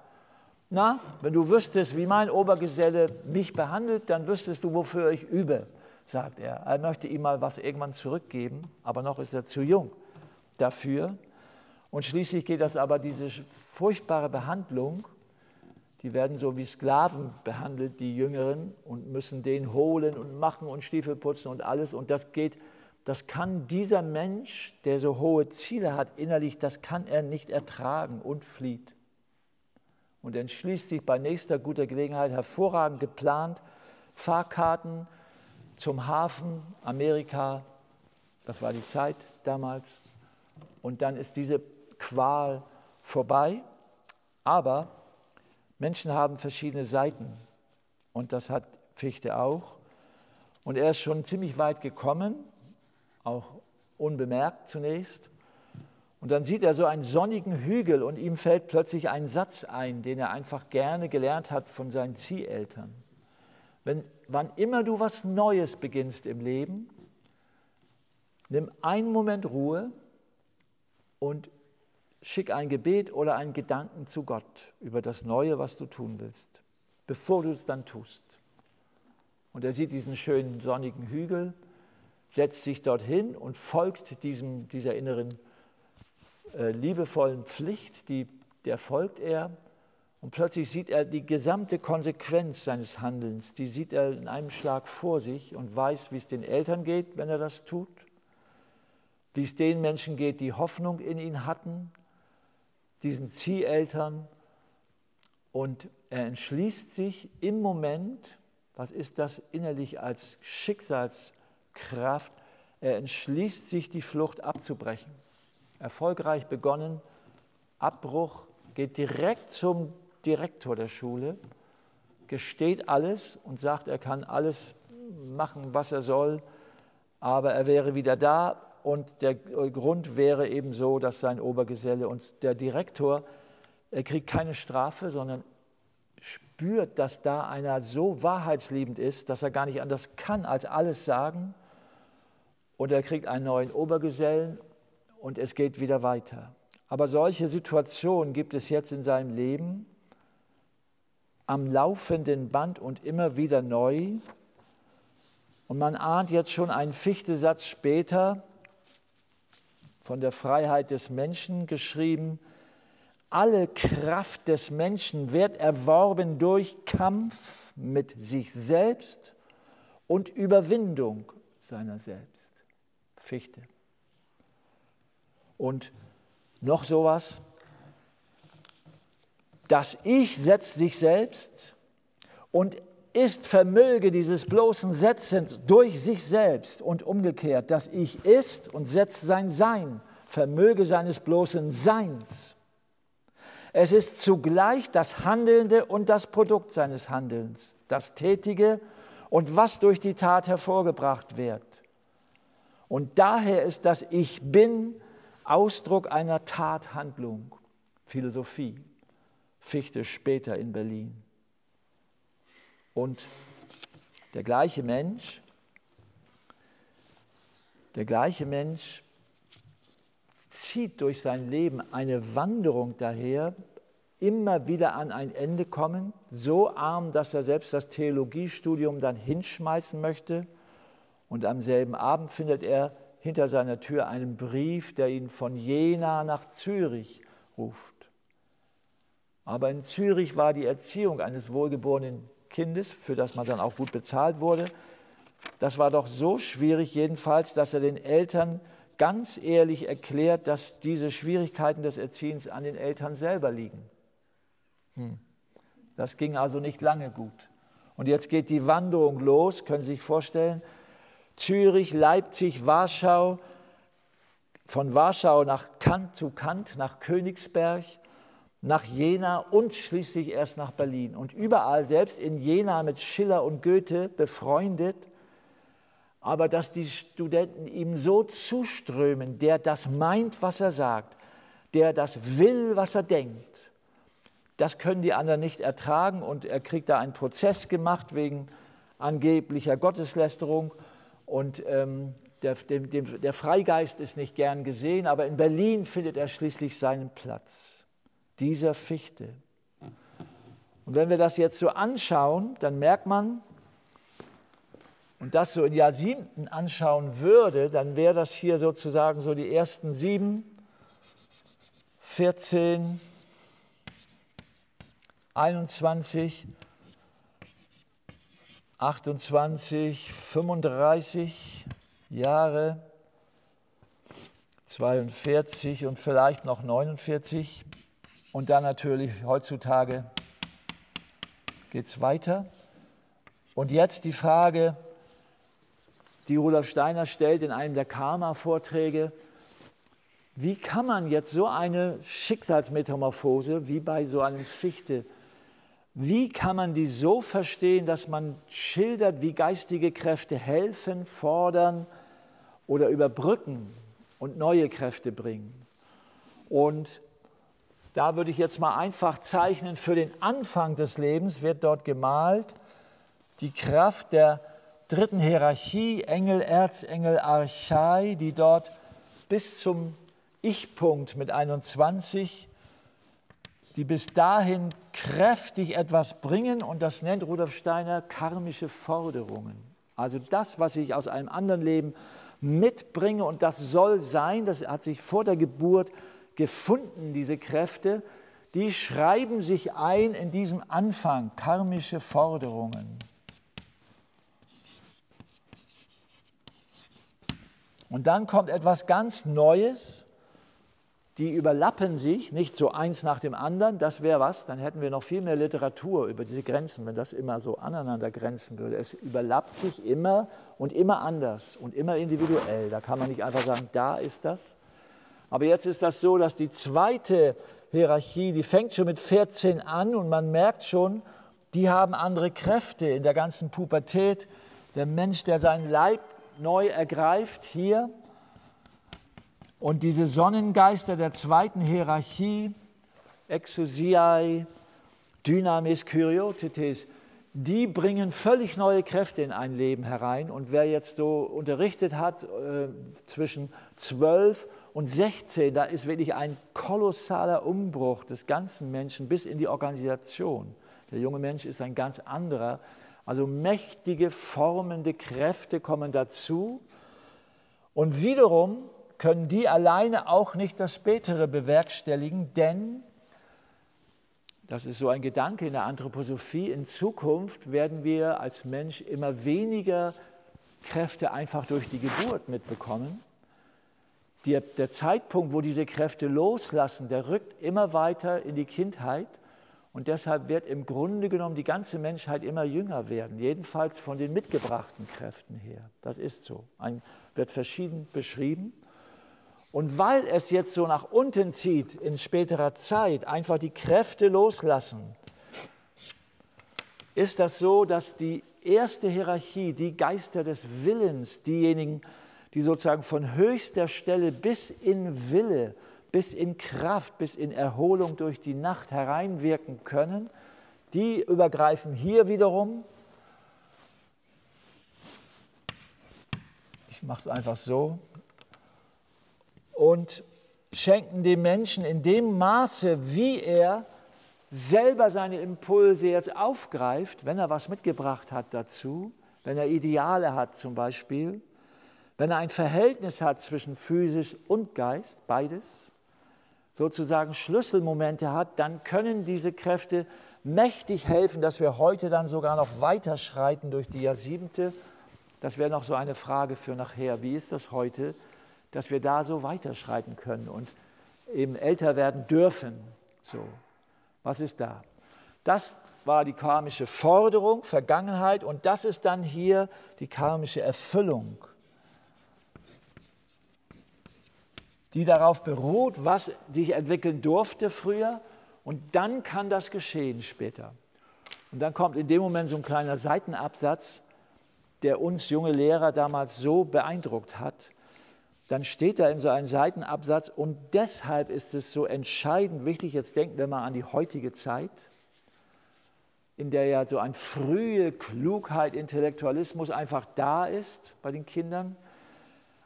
Na, wenn du wüsstest, wie mein Obergeselle mich behandelt, dann wüsstest du, wofür ich übe, sagt er. Er möchte ihm mal was irgendwann zurückgeben, aber noch ist er zu jung dafür. Und schließlich geht das aber, diese furchtbare Behandlung, die werden so wie Sklaven behandelt, die Jüngeren, und müssen den holen und machen und Stiefel putzen und alles. Und das geht... Das kann dieser Mensch, der so hohe Ziele hat innerlich, das kann er nicht ertragen und flieht. Und entschließt sich bei nächster guter Gelegenheit, hervorragend geplant, Fahrkarten zum Hafen, Amerika, das war die Zeit damals. Und dann ist diese Qual vorbei. Aber Menschen haben verschiedene Seiten und das hat Fichte auch. Und er ist schon ziemlich weit gekommen, auch unbemerkt zunächst. Und dann sieht er so einen sonnigen Hügel und ihm fällt plötzlich ein Satz ein, den er einfach gerne gelernt hat von seinen Zieheltern. Wann immer du was Neues beginnst im Leben, nimm einen Moment Ruhe und schick ein Gebet oder einen Gedanken zu Gott über das Neue, was du tun willst, bevor du es dann tust. Und er sieht diesen schönen sonnigen Hügel, setzt sich dorthin und folgt dieser inneren liebevollen Pflicht, der folgt er. Und plötzlich sieht er die gesamte Konsequenz seines Handelns, die sieht er in einem Schlag vor sich und weiß, wie es den Eltern geht, wenn er das tut, wie es den Menschen geht, die Hoffnung in ihn hatten, diesen Zieheltern. Und er entschließt sich im Moment, was ist das innerlich als Schicksalskraft, er entschließt sich, die Flucht abzubrechen. Erfolgreich begonnen, Abbruch, geht direkt zum Direktor der Schule, gesteht alles und sagt, er kann alles machen, was er soll, aber er wäre wieder da und der Grund wäre eben so, dass sein Obergeselle und der Direktor, er kriegt keine Strafe, sondern spürt, dass da einer so wahrheitsliebend ist, dass er gar nicht anders kann, als alles sagen. Und er kriegt einen neuen Obergesellen und es geht wieder weiter. Aber solche Situationen gibt es jetzt in seinem Leben am laufenden Band und immer wieder neu. Und man ahnt jetzt schon einen Fichte-Satz später, von der Freiheit des Menschen geschrieben, alle Kraft des Menschen wird erworben durch Kampf mit sich selbst und Überwindung seiner selbst. Fichte. Und noch sowas, das Ich setzt sich selbst und ist Vermöge dieses bloßen Setzens durch sich selbst und umgekehrt, das Ich ist und setzt sein Sein, Vermöge seines bloßen Seins. Es ist zugleich das Handelnde und das Produkt seines Handelns, das Tätige und was durch die Tat hervorgebracht wird. Und daher ist das Ich Bin Ausdruck einer Tathandlung, Philosophie, Fichte später in Berlin. Und der gleiche Mensch zieht durch sein Leben eine Wanderung daher, immer wieder an ein Ende kommen, so arm, dass er selbst das Theologiestudium dann hinschmeißen möchte. Und am selben Abend findet er hinter seiner Tür einen Brief, der ihn von Jena nach Zürich ruft. Aber in Zürich war die Erziehung eines wohlgeborenen Kindes, für das man dann auch gut bezahlt wurde, das war doch so schwierig jedenfalls, dass er den Eltern ganz ehrlich erklärt, dass diese Schwierigkeiten des Erziehens an den Eltern selber liegen. Das ging also nicht lange gut. Und jetzt geht die Wanderung los, können Sie sich vorstellen, Zürich, Leipzig, Warschau, von Warschau nach Kant zu Kant, nach Königsberg, nach Jena und schließlich erst nach Berlin. Und überall, selbst in Jena mit Schiller und Goethe befreundet, aber dass die Studenten ihm so zuströmen, der das meint, was er sagt, der das will, was er denkt, das können die anderen nicht ertragen. Und er kriegt da einen Prozess gemacht wegen angeblicher Gotteslästerung. Und der Freigeist ist nicht gern gesehen, aber in Berlin findet er schließlich seinen Platz, dieser Fichte. Und wenn wir das jetzt so anschauen, dann merkt man, und das so in Jahrzehnten anschauen würde, dann wäre das hier sozusagen so die ersten 7, 14, 21, 28, 35 Jahre, 42 und vielleicht noch 49. Und dann natürlich heutzutage geht es weiter. Und jetzt die Frage, die Rudolf Steiner stellt in einem der Karma-Vorträge, wie kann man jetzt so eine Schicksalsmetamorphose wie bei so einem Fichte, wie kann man die so verstehen, dass man schildert, wie geistige Kräfte helfen, fordern oder überbrücken und neue Kräfte bringen? Und da würde ich jetzt mal einfach zeichnen, für den Anfang des Lebens wird dort gemalt die Kraft der dritten Hierarchie, Engel, Erzengel, Archai, die dort bis zum Ich-Punkt mit 21, die bis dahin kräftig etwas bringen, und das nennt Rudolf Steiner karmische Forderungen. Also das, was ich aus einem anderen Leben mitbringe, und das soll sein, das hat sich vor der Geburt gefunden, diese Kräfte, die schreiben sich ein in diesem Anfang, karmische Forderungen. Und dann kommt etwas ganz Neues, die überlappen sich, nicht so eins nach dem anderen, das wäre was, dann hätten wir noch viel mehr Literatur über diese Grenzen, wenn das immer so aneinander grenzen würde. Es überlappt sich immer und immer anders und immer individuell, da kann man nicht einfach sagen, da ist das. Aber jetzt ist das so, dass die zweite Hierarchie, die fängt schon mit 14 an und man merkt schon, die haben andere Kräfte in der ganzen Pubertät. Der Mensch, der seinen Leib neu ergreift, hier. Und diese Sonnengeister der zweiten Hierarchie, Exousiae, Dynamis, Kyriotithes, die bringen völlig neue Kräfte in ein Leben herein. Und wer jetzt so unterrichtet hat, zwischen 12 und 16, da ist wirklich ein kolossaler Umbruch des ganzen Menschen bis in die Organisation. Der junge Mensch ist ein ganz anderer. Also mächtige, formende Kräfte kommen dazu. Und wiederum können die alleine auch nicht das Spätere bewerkstelligen, denn, das ist so ein Gedanke in der Anthroposophie, in Zukunft werden wir als Mensch immer weniger Kräfte einfach durch die Geburt mitbekommen. Der Zeitpunkt, wo diese Kräfte loslassen, der rückt immer weiter in die Kindheit, und deshalb wird im Grunde genommen die ganze Menschheit immer jünger werden, jedenfalls von den mitgebrachten Kräften her. Das ist so, wird verschieden beschrieben. Und weil es jetzt so nach unten zieht in späterer Zeit, einfach die Kräfte loslassen, ist das so, dass die erste Hierarchie, die Geister des Willens, diejenigen, die sozusagen von höchster Stelle bis in Wille, bis in Kraft, bis in Erholung durch die Nacht hereinwirken können, die übergreifen hier wiederum, ich mache es einfach so, und schenken dem Menschen in dem Maße, wie er selber seine Impulse jetzt aufgreift, wenn er was mitgebracht hat dazu, wenn er Ideale hat zum Beispiel, wenn er ein Verhältnis hat zwischen physisch und Geist, beides, sozusagen Schlüsselmomente hat, dann können diese Kräfte mächtig helfen, dass wir heute dann sogar noch weiterschreiten durch die Jahrsiebente. Das wäre noch so eine Frage für nachher, wie ist das heute, dass wir da so weiterschreiten können und eben älter werden dürfen. So, was ist da? Das war die karmische Forderung, Vergangenheit, und das ist dann hier die karmische Erfüllung, die darauf beruht, was ich entwickeln durfte früher, und dann kann das geschehen später. Und dann kommt in dem Moment so ein kleiner Seitenabsatz, der uns junge Lehrer damals so beeindruckt hat. Dann steht da in so einem Seitenabsatz, und deshalb ist es so entscheidend wichtig, jetzt denken wir mal an die heutige Zeit, in der ja so eine frühe Klugheit, Intellektualismus einfach da ist bei den Kindern.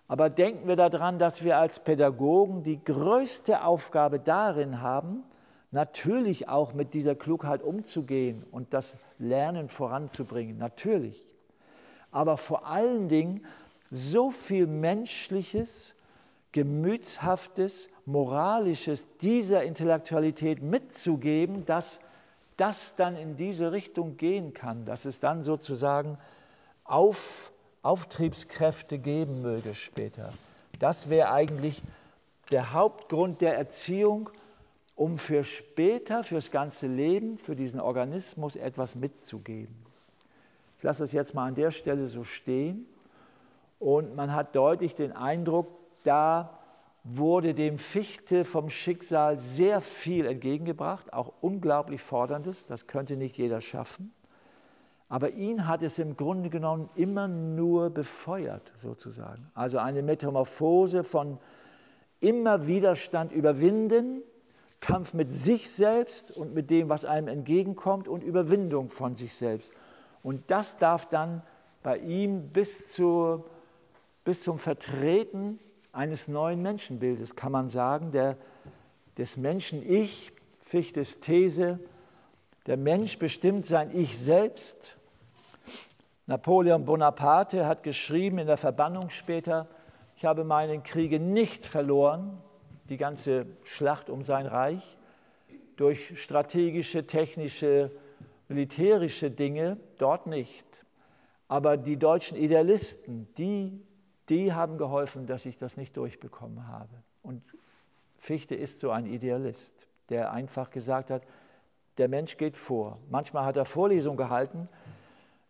Aber denken wir daran, dass wir als Pädagogen die größte Aufgabe darin haben, natürlich auch mit dieser Klugheit umzugehen und das Lernen voranzubringen, natürlich. Aber vor allen Dingen so viel Menschliches, Gemütshaftes, Moralisches dieser Intellektualität mitzugeben, dass das dann in diese Richtung gehen kann, dass es dann sozusagen Auftriebskräfte geben möge später. Das wäre eigentlich der Hauptgrund der Erziehung, um für später, fürs ganze Leben, für diesen Organismus etwas mitzugeben. Ich lasse das jetzt mal an der Stelle so stehen, und man hat deutlich den Eindruck, da wurde dem Fichte vom Schicksal sehr viel entgegengebracht, auch unglaublich Forderndes, das könnte nicht jeder schaffen. Aber ihn hat es im Grunde genommen immer nur befeuert, sozusagen. Also eine Metamorphose von immer Widerstand überwinden, Kampf mit sich selbst und mit dem, was einem entgegenkommt, und Überwindung von sich selbst. Und das darf dann bei ihm bis zum Vertreten eines neuen Menschenbildes, kann man sagen, des Menschen-Ich, Fichtes These, der Mensch bestimmt sein Ich selbst. Napoleon Bonaparte hat geschrieben in der Verbannung später, ich habe meine Kriege nicht verloren, die ganze Schlacht um sein Reich, durch strategische, technische, militärische Dinge, dort nicht. Aber die deutschen Idealisten, die haben geholfen, dass ich das nicht durchbekommen habe. Und Fichte ist so ein Idealist, der einfach gesagt hat, der Mensch geht vor. Manchmal hat er Vorlesungen gehalten,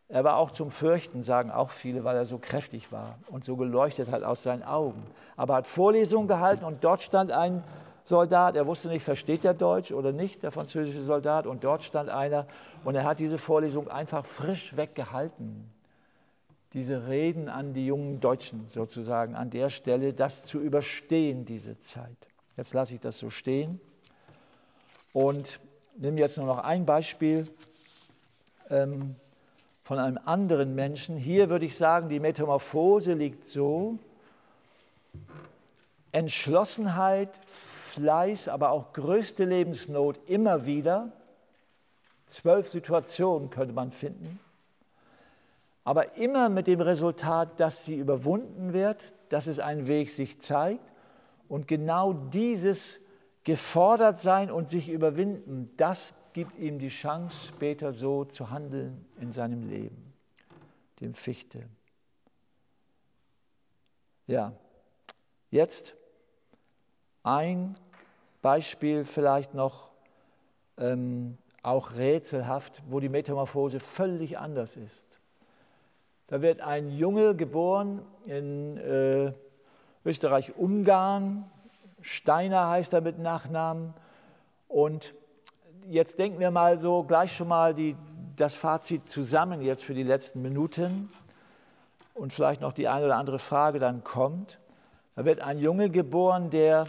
er war auch zum Fürchten, sagen auch viele, weil er so kräftig war und so geleuchtet hat aus seinen Augen. Aber er hat Vorlesungen gehalten, und dort stand ein Soldat, er wusste nicht, versteht er Deutsch oder nicht, der französische Soldat, und dort stand einer, und er hat diese Vorlesung einfach frisch weggehalten. Diese Reden an die jungen Deutschen sozusagen, an der Stelle, das zu überstehen, diese Zeit. Jetzt lasse ich das so stehen und nehmen jetzt nur noch ein Beispiel von einem anderen Menschen. Hier würde ich sagen, die Metamorphose liegt so: Entschlossenheit, Fleiß, aber auch größte Lebensnot immer wieder. 12 Situationen könnte man finden, aber immer mit dem Resultat, dass sie überwunden wird, dass es ein Weg sich zeigt, und genau dieses gefordert sein und sich überwinden, das gibt ihm die Chance, später so zu handeln in seinem Leben, dem Fichte. Ja, jetzt ein Beispiel vielleicht noch, auch rätselhaft, wo die Metamorphose völlig anders ist. Da wird ein Junge geboren in Österreich-Ungarn, Steiner heißt er mit Nachnamen, und jetzt denken wir mal so gleich schon mal das Fazit zusammen jetzt für die letzten Minuten. und vielleicht noch die eine oder andere Frage dann kommt. Da wird ein Junge geboren, der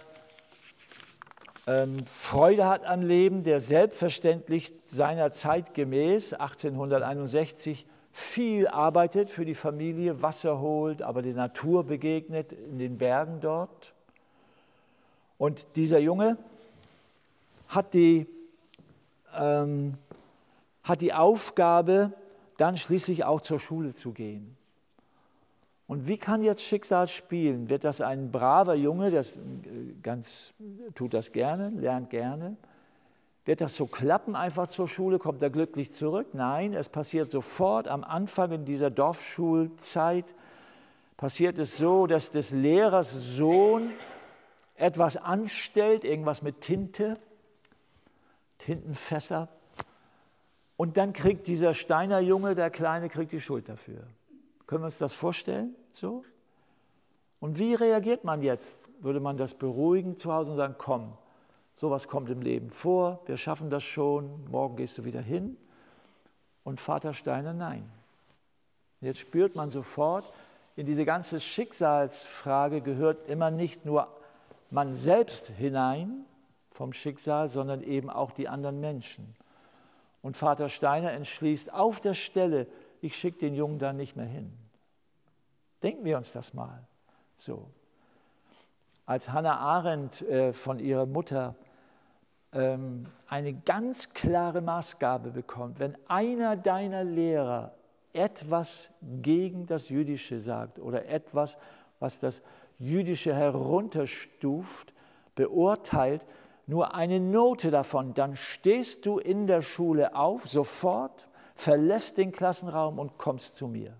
Freude hat am Leben, der selbstverständlich seiner Zeit gemäß 1861 viel arbeitet für die Familie, Wasser holt, aber der Natur begegnet in den Bergen dort. Und dieser Junge hat die Aufgabe, dann schließlich auch zur Schule zu gehen. Und wie kann jetzt Schicksal spielen? Wird das ein braver Junge, der tut das gerne, lernt gerne? Wird das so klappen, einfach zur Schule? Kommt er glücklich zurück? Nein, es passiert sofort am Anfang in dieser Dorfschulzeit, passiert es so, dass des Lehrers Sohn etwas anstellt, irgendwas mit Tinte, Tintenfässer. Und dann kriegt dieser Steiner Junge, der Kleine, kriegt die Schuld dafür. Können wir uns das vorstellen? So? Und wie reagiert man jetzt? Würde man das beruhigen zu Hause und sagen, komm, sowas kommt im Leben vor, wir schaffen das schon, morgen gehst du wieder hin? Und Vater Steiner, nein. Jetzt spürt man sofort, in diese ganze Schicksalsfrage gehört immer nicht nur man selbst hinein vom Schicksal, sondern eben auch die anderen Menschen. Und Vater Steiner entschließt auf der Stelle, ich schicke den Jungen da nicht mehr hin. Denken wir uns das mal so. Als Hannah Arendt von ihrer Mutter eine ganz klare Maßgabe bekommt, wenn einer deiner Lehrer etwas gegen das Jüdische sagt oder etwas, was das Jüdische herunterstuft, beurteilt, nur eine Note davon, dann stehst du in der Schule auf, sofort, verlässt den Klassenraum und kommst zu mir.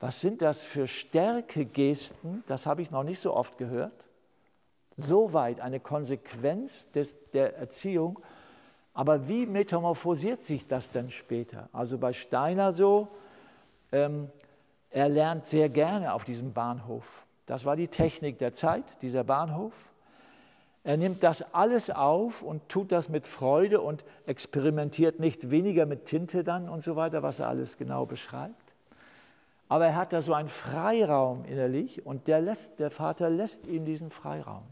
Was sind das für Stärkegesten? Das habe ich noch nicht so oft gehört. Soweit eine Konsequenz der Erziehung. Aber wie metamorphosiert sich das denn später? Also bei Steiner so, er lernt sehr gerne auf diesem Bahnhof. Das war die Technik der Zeit, dieser Bahnhof. Er nimmt das alles auf und tut das mit Freude und experimentiert nicht weniger mit Tinte dann und so weiter, was er alles genau beschreibt. Aber er hat da so einen Freiraum innerlich und der Vater lässt ihm diesen Freiraum.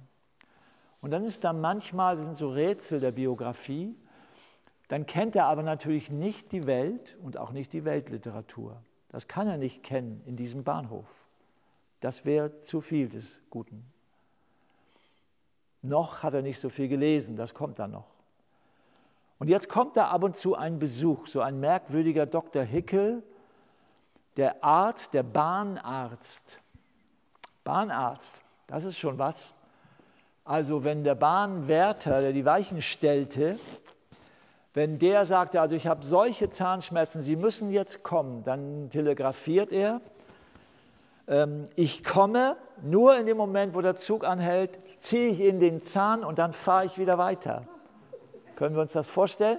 Und dann ist da manchmal, das sind so Rätsel der Biografie, dann kennt er aber natürlich nicht die Welt und auch nicht die Weltliteratur. Das kann er nicht kennen in diesem Bahnhof. Das wäre zu viel des Guten. Noch hat er nicht so viel gelesen, das kommt dann noch. Und jetzt kommt da ab und zu ein Besuch, so ein merkwürdiger Dr. Hickel, der Arzt, der Bahnarzt. Bahnarzt, das ist schon was. Also wenn der Bahnwärter, der die Weichen stellte, wenn der sagte, also ich habe solche Zahnschmerzen, Sie müssen jetzt kommen, dann telegrafiert er, ich komme, nur in dem Moment, wo der Zug anhält, ziehe ich in den Zahn und dann fahre ich wieder weiter. Können wir uns das vorstellen?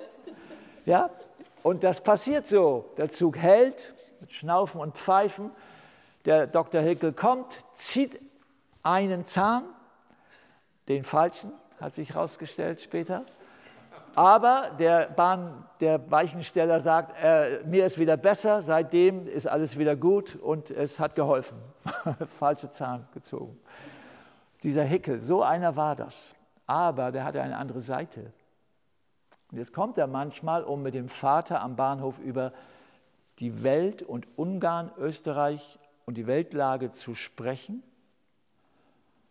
Ja? Und das passiert so. Der Zug hält, mit Schnaufen und Pfeifen. Der Dr. Hickel kommt, zieht einen Zahn, den falschen, hat sich herausgestellt später. Aber der Weichensteller sagt, mir ist wieder besser, seitdem ist alles wieder gut und es hat geholfen. Falsche Zahn gezogen. Dieser Hickel, so einer war das. Aber der hatte eine andere Seite. Und jetzt kommt er manchmal, um mit dem Vater am Bahnhof über die Welt und Ungarn, Österreich und die Weltlage zu sprechen.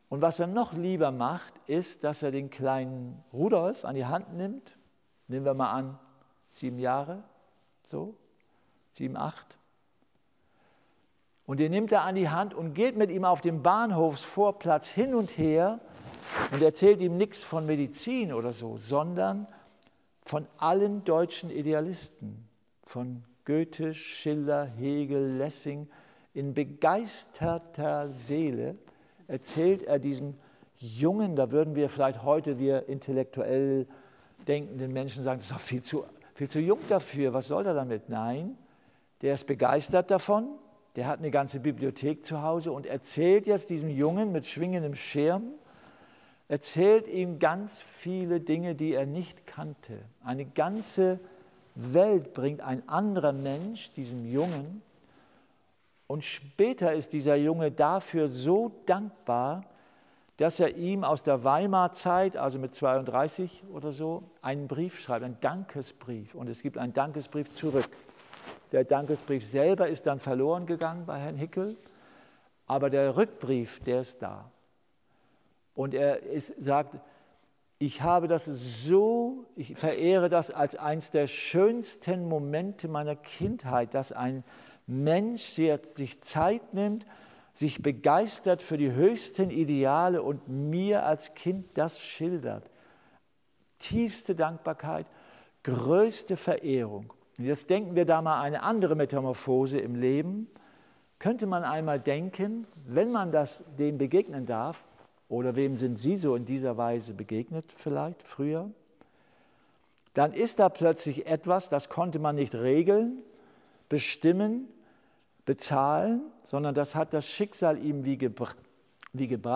Und was er noch lieber macht, ist, dass er den kleinen Rudolf an die Hand nimmt. Nehmen wir mal an, 7 Jahre, so, 7, 8. Und den nimmt er an die Hand und geht mit ihm auf dem Bahnhofsvorplatz hin und her und erzählt ihm nichts von Medizin oder so, sondern von allen deutschen Idealisten, von Goethe, Schiller, Hegel, Lessing, in begeisterter Seele erzählt er diesen Jungen, da würden wir vielleicht heute, wir intellektuell denkenden Menschen sagen, das ist doch viel zu jung dafür, was soll er damit? Nein, der ist begeistert davon, der hat eine ganze Bibliothek zu Hause und erzählt jetzt diesem Jungen mit schwingendem Schirm, erzählt ihm ganz viele Dinge, die er nicht kannte. Eine ganze Welt bringt ein anderer Mensch diesem Jungen Und später ist dieser Junge dafür so dankbar, dass er ihm aus der Weimarzeit, also mit 32 oder so, einen Brief schreibt, einen Dankesbrief. Und es gibt einen Dankesbrief zurück. Der Dankesbrief selber ist dann verloren gegangen bei Herrn Hickel, aber der Rückbrief, der ist da. Und er sagt, ich habe das so, ich verehre das als eines der schönsten Momente meiner Kindheit, dass ein Mensch sich Zeit nimmt, sich begeistert für die höchsten Ideale und mir als Kind das schildert. Tiefste Dankbarkeit, größte Verehrung. Und jetzt denken wir da mal eine andere Metamorphose im Leben. Könnte man einmal denken, wenn man das dem begegnen darf, oder wem sind Sie so in dieser Weise begegnet vielleicht früher, dann ist da plötzlich etwas, das konnte man nicht regeln, bestimmen, bezahlen, sondern das hat das Schicksal ihm wie gebracht.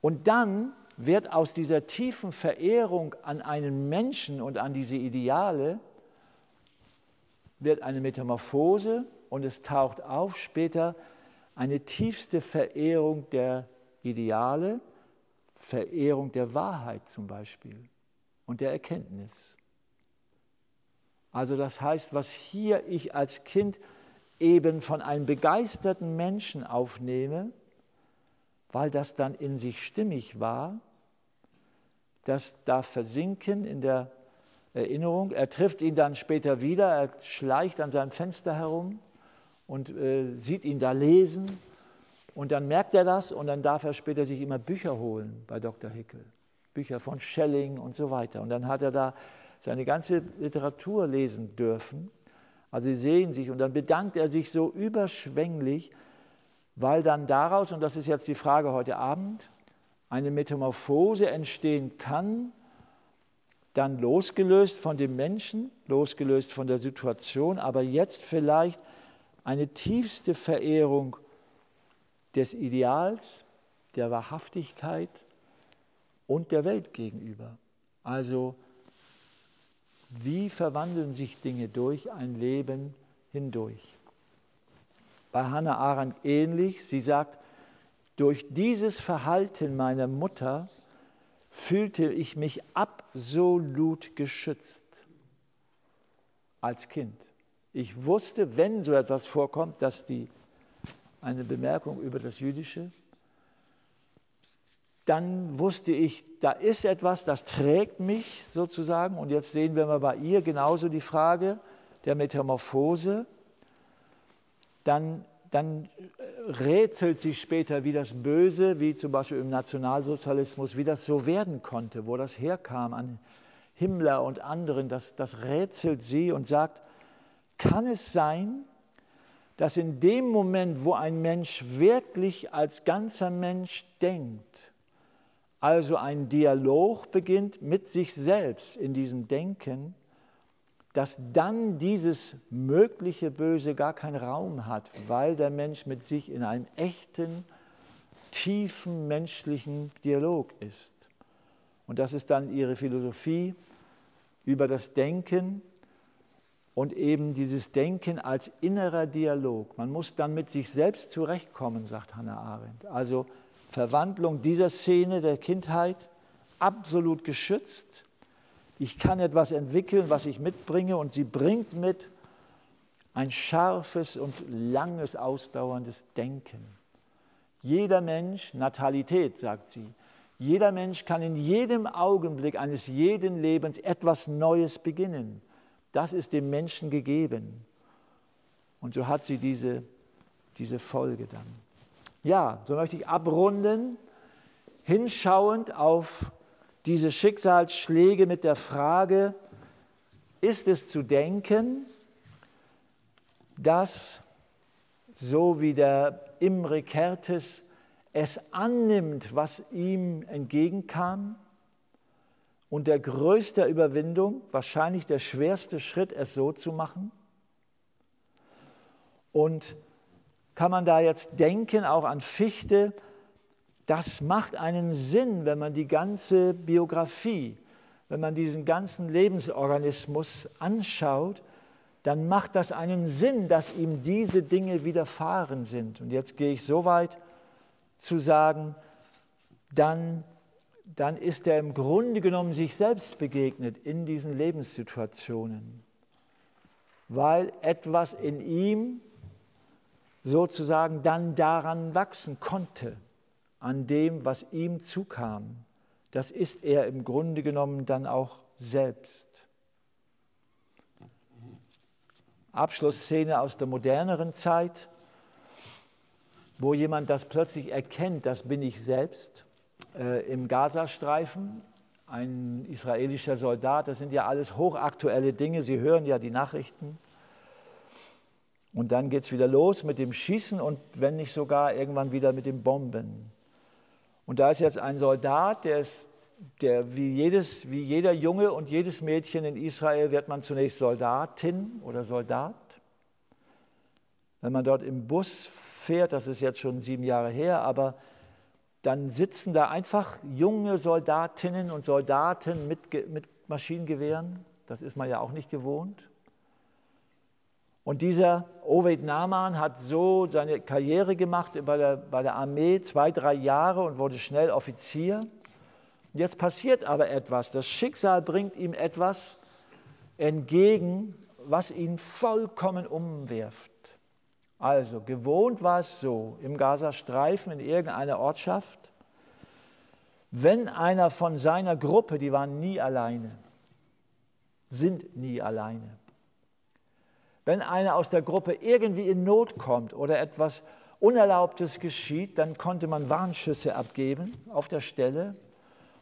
Und dann wird aus dieser tiefen Verehrung an einen Menschen und an diese Ideale wird eine Metamorphose und es taucht auf später eine tiefste Verehrung der Ideale, Verehrung der Wahrheit zum Beispiel und der Erkenntnis. Also das heißt, was hier ich als Kind eben von einem begeisterten Menschen aufnehme, weil das dann in sich stimmig war, das darf versinken in der Erinnerung. Er trifft ihn dann später wieder, er schleicht an seinem Fenster herum und sieht ihn da lesen und dann merkt er das und dann darf er später sich immer Bücher holen bei Dr. Hickel. Bücher von Schelling und so weiter. Und dann hat er da seine ganze Literatur lesen dürfen. Also sie sehen sich und dann bedankt er sich so überschwänglich, weil dann daraus, und das ist jetzt die Frage heute Abend, eine Metamorphose entstehen kann, dann losgelöst von dem Menschen, losgelöst von der Situation, aber jetzt vielleicht eine tiefste Verehrung des Ideals, der Wahrhaftigkeit und der Welt gegenüber. Also wie verwandeln sich Dinge durch ein Leben hindurch? Bei Hannah Arendt ähnlich. Sie sagt, durch dieses Verhalten meiner Mutter fühlte ich mich absolut geschützt als Kind. Ich wusste, wenn so etwas vorkommt, dass eine Bemerkung über das Jüdische, dann wusste ich, da ist etwas, das trägt mich sozusagen. Und jetzt sehen wir mal bei ihr genauso die Frage der Metamorphose. Dann rätselt sie später, wie das Böse, wie zum Beispiel im Nationalsozialismus, wie das so werden konnte, wo das herkam an Himmler und anderen. Das rätselt sie und sagt, kann es sein, dass in dem Moment, wo ein Mensch wirklich als ganzer Mensch denkt, also ein Dialog beginnt mit sich selbst in diesem Denken, dass dann dieses mögliche Böse gar keinen Raum hat, weil der Mensch mit sich in einem echten, tiefen menschlichen Dialog ist. Und das ist dann ihre Philosophie über das Denken und eben dieses Denken als innerer Dialog. Man muss dann mit sich selbst zurechtkommen, sagt Hannah Arendt. Also Verwandlung dieser Szene der Kindheit, absolut geschützt. Ich kann etwas entwickeln, was ich mitbringe, und sie bringt mit ein scharfes und langes, ausdauerndes Denken. Jeder Mensch, Natalität, sagt sie, jeder Mensch kann in jedem Augenblick eines jeden Lebens etwas Neues beginnen. Das ist dem Menschen gegeben. Und so hat sie diese Folge dann. Ja, so möchte ich abrunden, hinschauend auf diese Schicksalsschläge mit der Frage, ist es zu denken, dass, so wie der Imre Kertész es annimmt, was ihm entgegenkam, unter größter Überwindung, wahrscheinlich der schwerste Schritt, es so zu machen, und kann man da jetzt denken, auch an Fichte, das macht einen Sinn, wenn man die ganze Biografie, wenn man diesen ganzen Lebensorganismus anschaut, dann macht das einen Sinn, dass ihm diese Dinge widerfahren sind. Und jetzt gehe ich so weit zu sagen, dann ist er im Grunde genommen sich selbst begegnet in diesen Lebenssituationen, weil etwas in ihm sozusagen dann daran wachsen konnte, an dem, was ihm zukam. Das ist er im Grunde genommen dann auch selbst. Abschlussszene aus der moderneren Zeit, wo jemand das plötzlich erkennt, das bin ich selbst, im Gazastreifen, ein israelischer Soldat, das sind ja alles hochaktuelle Dinge, Sie hören ja die Nachrichten. Und dann geht es wieder los mit dem Schießen und wenn nicht sogar irgendwann wieder mit dem Bomben. Und da ist jetzt ein Soldat, der wie jeder Junge und jedes Mädchen in Israel wird man zunächst Soldatin oder Soldat. Wenn man dort im Bus fährt, das ist jetzt schon 7 Jahre her, aber dann sitzen da einfach junge Soldatinnen und Soldaten mit Maschinengewehren. Das ist man ja auch nicht gewohnt. Und dieser Oved Naaman hat so seine Karriere gemacht bei der Armee, 2, 3 Jahre und wurde schnell Offizier. Jetzt passiert aber etwas. Das Schicksal bringt ihm etwas entgegen, was ihn vollkommen umwirft. Also, gewohnt war es so, im Gazastreifen, in irgendeiner Ortschaft, wenn einer von seiner Gruppe, die waren nie alleine, sind nie alleine, wenn einer aus der Gruppe irgendwie in Not kommt oder etwas Unerlaubtes geschieht, dann konnte man Warnschüsse abgeben auf der Stelle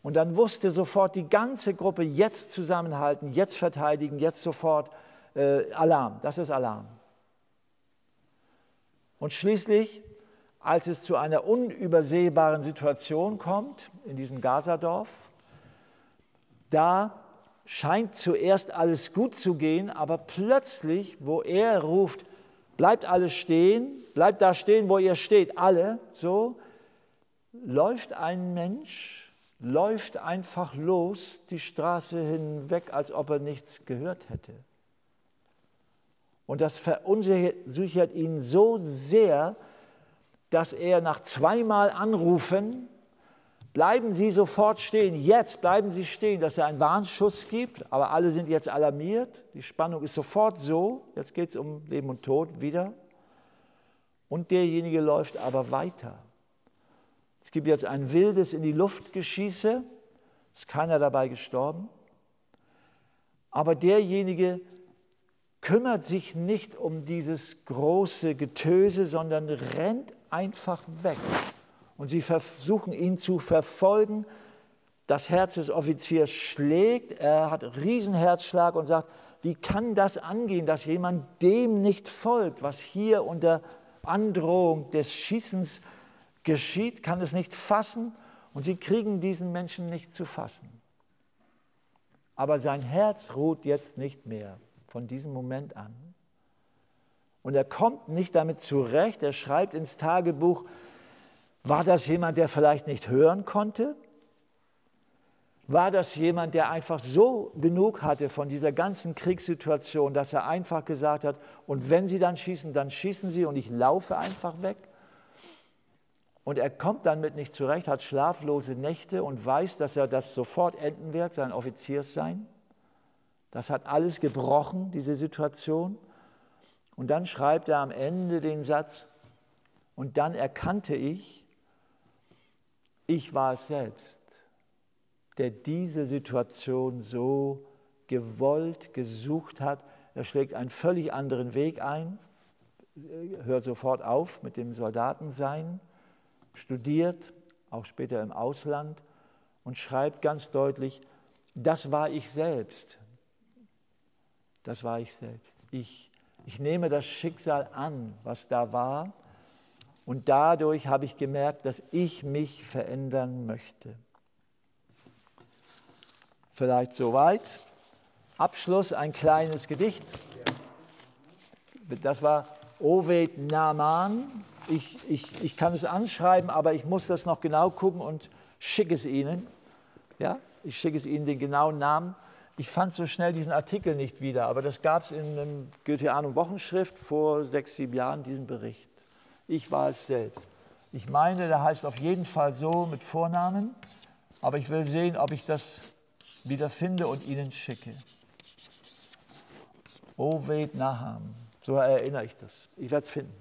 und dann wusste sofort die ganze Gruppe, jetzt zusammenhalten, jetzt verteidigen, jetzt sofort Alarm, das ist Alarm. Und schließlich, als es zu einer unübersehbaren Situation kommt, in diesem Gazadorf, da scheint zuerst alles gut zu gehen, aber plötzlich, wo er ruft, bleibt alles stehen, bleibt da stehen, wo ihr steht, alle, so, läuft ein Mensch, läuft einfach los die Straße hinweg, als ob er nichts gehört hätte. Und das verunsichert ihn so sehr, dass er nach 2-mal Anrufen, bleiben Sie sofort stehen, jetzt bleiben Sie stehen, dass er einen Warnschuss gibt, aber alle sind jetzt alarmiert, die Spannung ist sofort so, jetzt geht es um Leben und Tod wieder. Und derjenige läuft aber weiter. Es gibt jetzt ein wildes in die Luft Geschieße, ist keiner dabei gestorben, aber derjenige kümmert sich nicht um dieses große Getöse, sondern rennt einfach weg. Und sie versuchen, ihn zu verfolgen. Das Herz des Offiziers schlägt, er hat einen Riesenherzschlag und sagt, wie kann das angehen, dass jemand dem nicht folgt, was hier unter Androhung des Schießens geschieht, kann es nicht fassen und sie kriegen diesen Menschen nicht zu fassen. Aber sein Herz ruht jetzt nicht mehr. Von diesem Moment an. Und er kommt nicht damit zurecht, er schreibt ins Tagebuch, war das jemand, der vielleicht nicht hören konnte? War das jemand, der einfach so genug hatte von dieser ganzen Kriegssituation, dass er einfach gesagt hat, und wenn sie dann schießen sie und ich laufe einfach weg? Und er kommt damit nicht zurecht, hat schlaflose Nächte und weiß, dass er das sofort enden wird, sein Offizierssein. Das hat alles gebrochen, diese Situation. Und dann schreibt er am Ende den Satz, und dann erkannte ich war es selbst, der diese Situation so gewollt, gesucht hat. Er schlägt einen völlig anderen Weg ein, hört sofort auf mit dem Soldatensein, studiert, auch später im Ausland, und schreibt ganz deutlich, das war ich selbst. Das war ich selbst. Ich nehme das Schicksal an, was da war, und dadurch habe ich gemerkt, dass ich mich verändern möchte. Vielleicht soweit. Abschluss, ein kleines Gedicht. Das war Oved Naaman. Ich kann es anschreiben, aber ich muss das noch genau gucken und schicke es Ihnen. Ja? Ich schicke es Ihnen den genauen Namen. Ich fand so schnell diesen Artikel nicht wieder, aber das gab es in einem Goetheanum Wochenschrift vor 6, 7 Jahren, diesen Bericht. Ich war es selbst. Ich meine, der heißt auf jeden Fall so mit Vornamen, aber ich will sehen, ob ich das wieder finde und Ihnen schicke. Oved Naaman, so erinnere ich das. Ich werde es finden.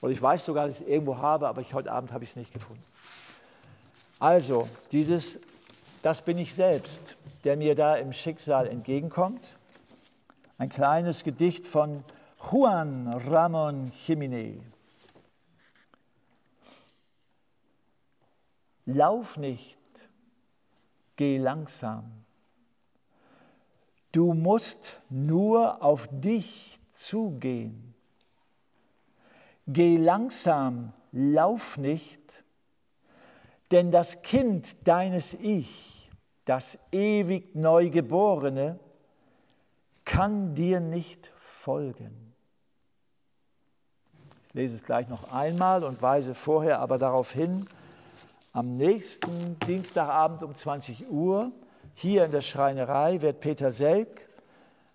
Und ich weiß sogar, dass ich es irgendwo habe, aber heute Abend habe ich es nicht gefunden. Also, dieses, das bin ich selbst, der mir da im Schicksal entgegenkommt. Ein kleines Gedicht von Juan Ramon Jiménez. Lauf nicht, geh langsam. Du musst nur auf dich zugehen. Geh langsam, lauf nicht, denn das Kind deines Ich, das ewig Neugeborene, kann dir nicht folgen. Ich lese es gleich noch einmal und weise vorher aber darauf hin, am nächsten Dienstagabend um 20 Uhr hier in der Schreinerei wird Peter Selk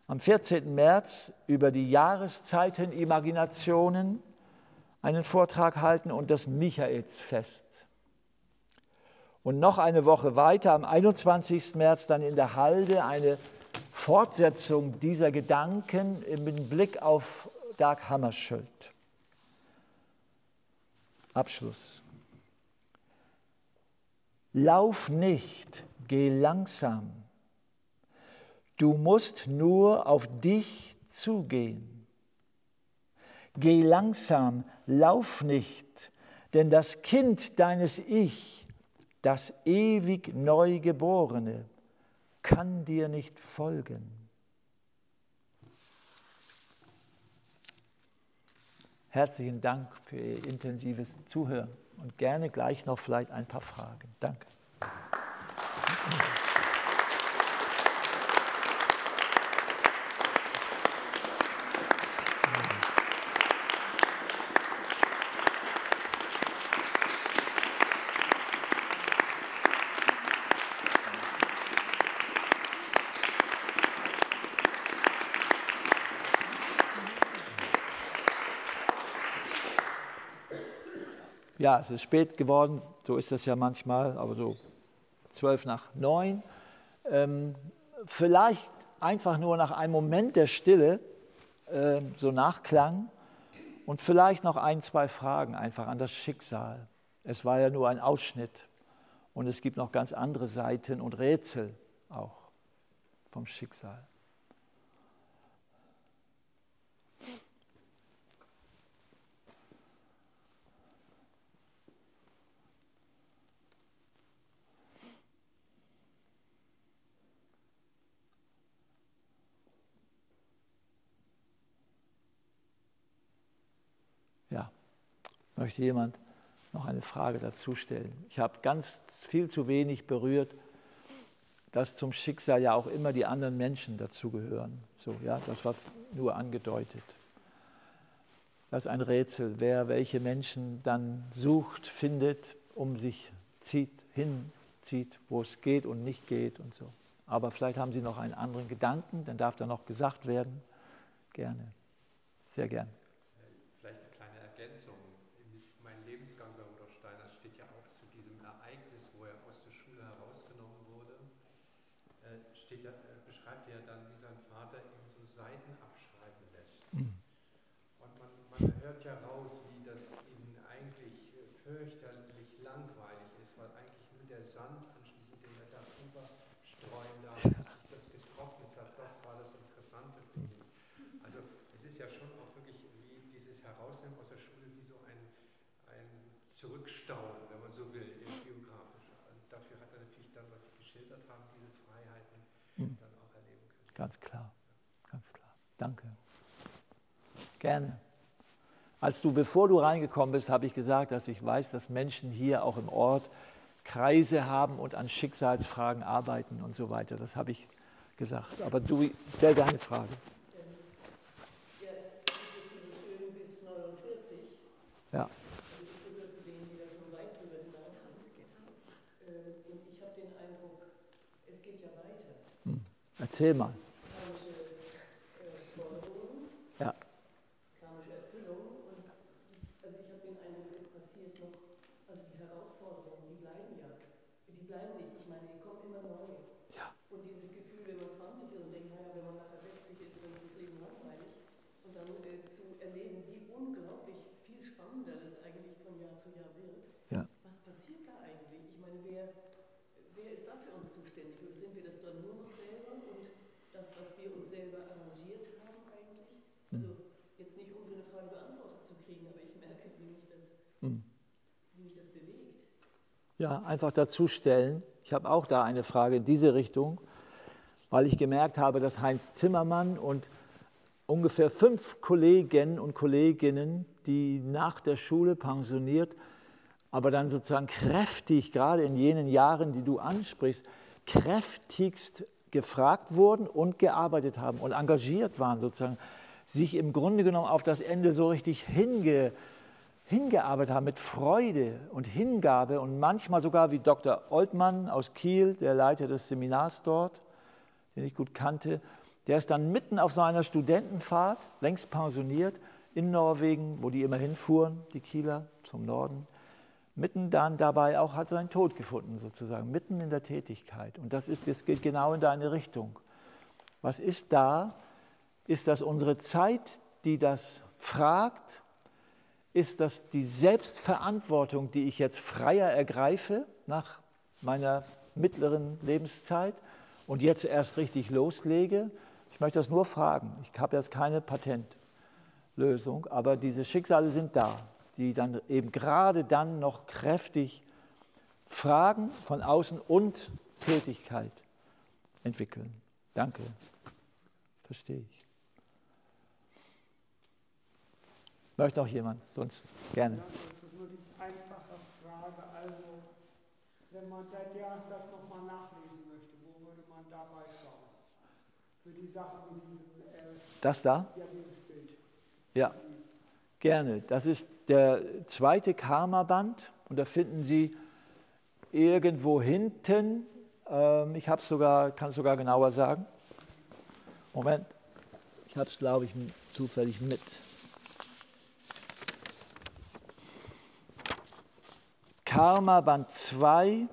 am 14. März über die Jahreszeitenimaginationen einen Vortrag halten und das Michaelsfest. Und noch eine Woche weiter, am 21. März dann in der Halde eine Fortsetzung dieser Gedanken mit Blick auf Dag Hammarskjöld. Abschluss. Lauf nicht, geh langsam. Du musst nur auf dich zugehen. Geh langsam, lauf nicht, denn das Kind deines Ich, das ewig Neugeborene, kann dir nicht folgen. Herzlichen Dank für Ihr intensives Zuhören. Und gerne gleich noch vielleicht ein paar Fragen. Danke. Ja, es ist spät geworden, so ist das ja manchmal, aber so 20:12. Vielleicht einfach nur nach einem Moment der Stille, so Nachklang und vielleicht noch 1, 2 Fragen einfach an das Schicksal. Es war ja nur ein Ausschnitt und es gibt noch ganz andere Seiten und Rätsel auch vom Schicksal. Möchte jemand noch eine Frage dazu stellen? Ich habe ganz viel zu wenig berührt, dass zum Schicksal ja auch immer die anderen Menschen dazugehören. So, ja, das war nur angedeutet. Das ist ein Rätsel, wer welche Menschen dann sucht, findet, um sich hinzieht, wo es geht und nicht geht und so. Aber vielleicht haben Sie noch einen anderen Gedanken, dann darf da noch gesagt werden. Gerne, sehr gerne. Zurückstauen, wenn man so will, geografisch. Und dafür hat natürlich dann, was Sie geschildert haben, diese Freiheiten dann auch erleben können. Ganz klar, ganz klar. Danke. Gerne. Bevor du reingekommen bist, habe ich gesagt, dass ich weiß, dass Menschen hier auch im Ort Kreise haben und an Schicksalsfragen arbeiten und so weiter. Das habe ich gesagt. Aber du, stell deine Frage. Ja, es geht so schön bis 49. Ja. Ich habe den Eindruck, es geht ja weiter. Erzähl mal. Ja. Karmische Erfüllung. Und also ich habe den Eindruck, es passiert noch, also die Herausforderungen, die bleiben ja. Die bleiben nicht. Ich meine, die kommen immer neu. Ja. Und dieses Gefühl, wenn man 20 ist und denkt, naja, wenn man nachher 60 ist, dann ist das Leben langweilig. Und dann zu erleben, wie unglaublich viel spannender das eigentlich von Jahr zu Jahr wird. Ja. Was passiert da eigentlich? Ich meine, wer ist da für uns zuständig? Oder sind wir das dann nur noch selber und das, was wir uns selber arrangiert haben eigentlich? Also jetzt nicht um so eine Frage beantwortet zu kriegen, aber ich merke, wie mich das bewegt. Ja, einfach dazustellen. Ich habe auch da eine Frage in diese Richtung, weil ich gemerkt habe, dass Heinz Zimmermann und ungefähr 5 Kollegen und Kolleginnen, die nach der Schule pensioniert, aber dann sozusagen kräftig, gerade in jenen Jahren, die du ansprichst, kräftigst gefragt wurden und gearbeitet haben und engagiert waren sozusagen, sich im Grunde genommen auf das Ende so richtig hingearbeitet haben, mit Freude und Hingabe und manchmal sogar wie Dr. Oltmann aus Kiel, der Leiter des Seminars dort, den ich gut kannte, der ist dann mitten auf so einer Studentenfahrt, längst pensioniert, in Norwegen, wo die immer hinfuhren, die Kieler, zum Norden, mitten dann dabei auch hat seinen Tod gefunden sozusagen, mitten in der Tätigkeit. Und das geht genau in deine Richtung. Was ist da? Ist das unsere Zeit, die das fragt? Ist das die Selbstverantwortung, die ich jetzt freier ergreife nach meiner mittleren Lebenszeit und jetzt erst richtig loslege? Ich möchte das nur fragen. Ich habe jetzt keine Patentlösung, aber diese Schicksale sind da, die dann eben gerade dann noch kräftig Fragen von außen und Tätigkeit entwickeln. Danke. Verstehe ich. Möchte noch jemand? Sonst gerne. Ja, das ist nur die einfache Frage. Also, wenn man das nochmal nachlesen möchte, wo würde man dabei schauen? Für die Sachen in diesem... das da? Ja, dieses Bild. Ja, gerne. Das ist der 2. Karma-Band. Und da finden Sie irgendwo hinten, ich habe es sogar, kann es sogar genauer sagen. Moment, ich habe es, glaube ich, zufällig mit. Karma Band 2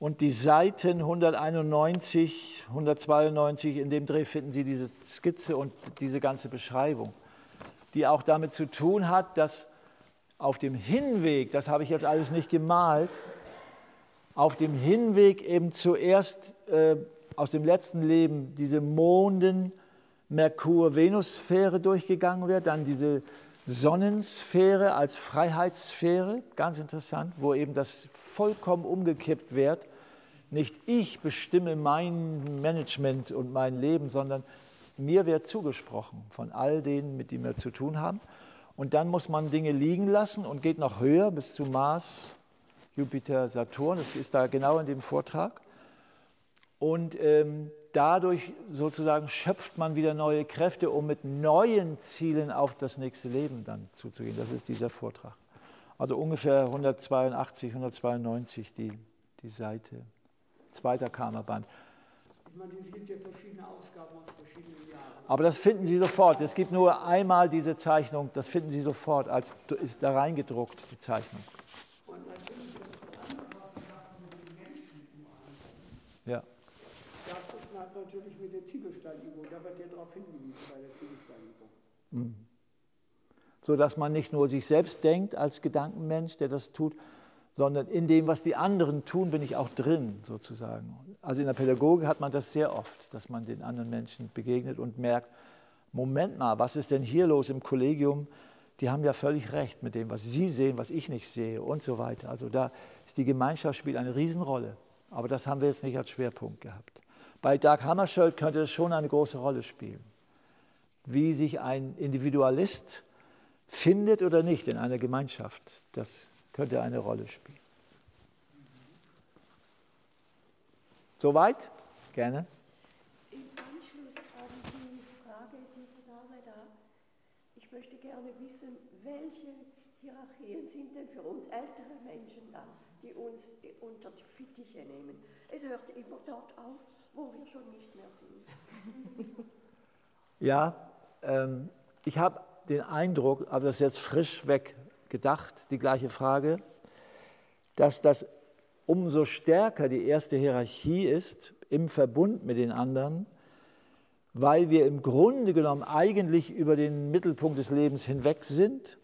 und die Seiten 191, 192, in dem Dreh finden Sie diese Skizze und diese ganze Beschreibung, die auch damit zu tun hat, dass auf dem Hinweg, das habe ich jetzt alles nicht gemalt, auf dem Hinweg eben zuerst aus dem letzten Leben diese Monden-Merkur-Venus-Sphäre durchgegangen wird, dann diese Sonnensphäre als Freiheitssphäre, ganz interessant, wo eben das vollkommen umgekippt wird. Nicht ich bestimme mein Management und mein Leben, sondern mir wird zugesprochen von all denen, mit denen wir zu tun haben. Und dann muss man Dinge liegen lassen und geht noch höher bis zu Mars, Jupiter, Saturn. Das ist da genau in dem Vortrag. Und dadurch sozusagen schöpft man wieder neue Kräfte, um mit neuen Zielen auf das nächste Leben dann zuzugehen. Das ist dieser Vortrag. Also ungefähr 182, 192 die Seite. 2. Karma-Band. Ich meine, es gibt ja verschiedene Ausgaben aus verschiedenen Jahren. Aber das finden Sie sofort. Es gibt nur einmal diese Zeichnung, das finden Sie sofort, als ist da reingedruckt, die Zeichnung. Und natürlich das ja. Das ist natürlich mit der Ziegelsteinübung, da wird ja darauf hingewiesen bei der Ziegelsteinübung. Mhm. So dass man nicht nur sich selbst denkt als Gedankenmensch, der das tut, sondern in dem, was die anderen tun, bin ich auch drin sozusagen. Also in der Pädagogik hat man das sehr oft, dass man den anderen Menschen begegnet und merkt, Moment mal, was ist denn hier los im Kollegium? Die haben ja völlig recht mit dem, was sie sehen, was ich nicht sehe und so weiter. Also da ist die Gemeinschaft spielt eine Riesenrolle. Aber das haben wir jetzt nicht als Schwerpunkt gehabt. Bei Dag Hammarskjöld könnte das schon eine große Rolle spielen, wie sich ein Individualist findet oder nicht in einer Gemeinschaft. Das könnte eine Rolle spielen. Soweit? Gerne. Im Anschluss an die Frage, die Name da, ich möchte gerne wissen, welche Hierarchien sind denn für uns ältere Menschen da, die uns unter die Fittiche nehmen? Es hört immer dort auf, wo wir schon nicht mehr sind. Ja, ich habe den Eindruck, aber das ist jetzt frisch weggedacht, die gleiche Frage, dass das umso stärker die erste Hierarchie ist im Verbund mit den anderen, weil wir im Grunde genommen eigentlich über den Mittelpunkt des Lebens hinweg sind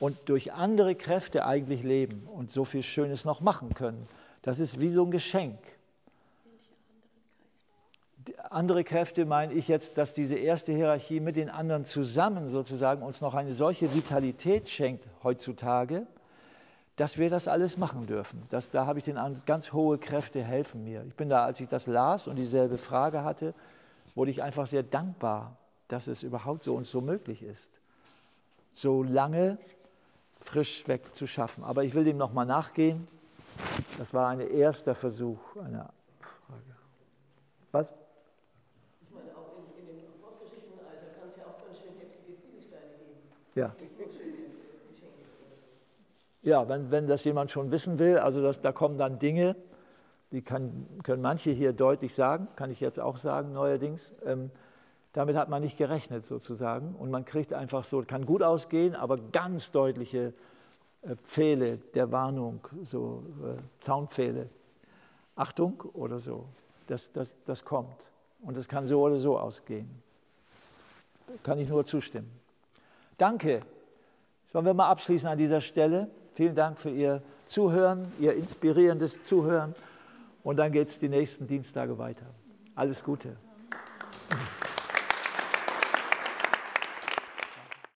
und durch andere Kräfte eigentlich leben und so viel Schönes noch machen können. Das ist wie so ein Geschenk. Andere Kräfte meine ich jetzt, dass diese erste Hierarchie mit den anderen zusammen sozusagen uns noch eine solche Vitalität schenkt heutzutage, dass wir das alles machen dürfen. Da habe ich den Eindruck, ganz hohe Kräfte helfen mir. Ich bin da, als ich das las und dieselbe Frage hatte, wurde ich einfach sehr dankbar, dass es überhaupt so uns so möglich ist, so lange frisch weg zu schaffen. Aber ich will dem nochmal nachgehen. Das war ein erster Versuch einer Frage. Was? Ich meine, auch in dem Fortgeschrittenenalter kann es ja auch ganz schön heftige Ziegelsteine geben. Ja. Ja, wenn das jemand schon wissen will, also da kommen dann Dinge, die können manche hier deutlich sagen, kann ich jetzt auch sagen, neuerdings. Damit hat man nicht gerechnet sozusagen und man kriegt einfach so, kann gut ausgehen, aber ganz deutliche Pfähle der Warnung, so Zaunpfähle. Achtung oder so, das kommt und das kann so oder so ausgehen. Kann ich nur zustimmen. Danke. Sollen wir mal abschließen an dieser Stelle? Vielen Dank für Ihr Zuhören, Ihr inspirierendes Zuhören. Und dann geht es die nächsten Dienstage weiter. Alles Gute.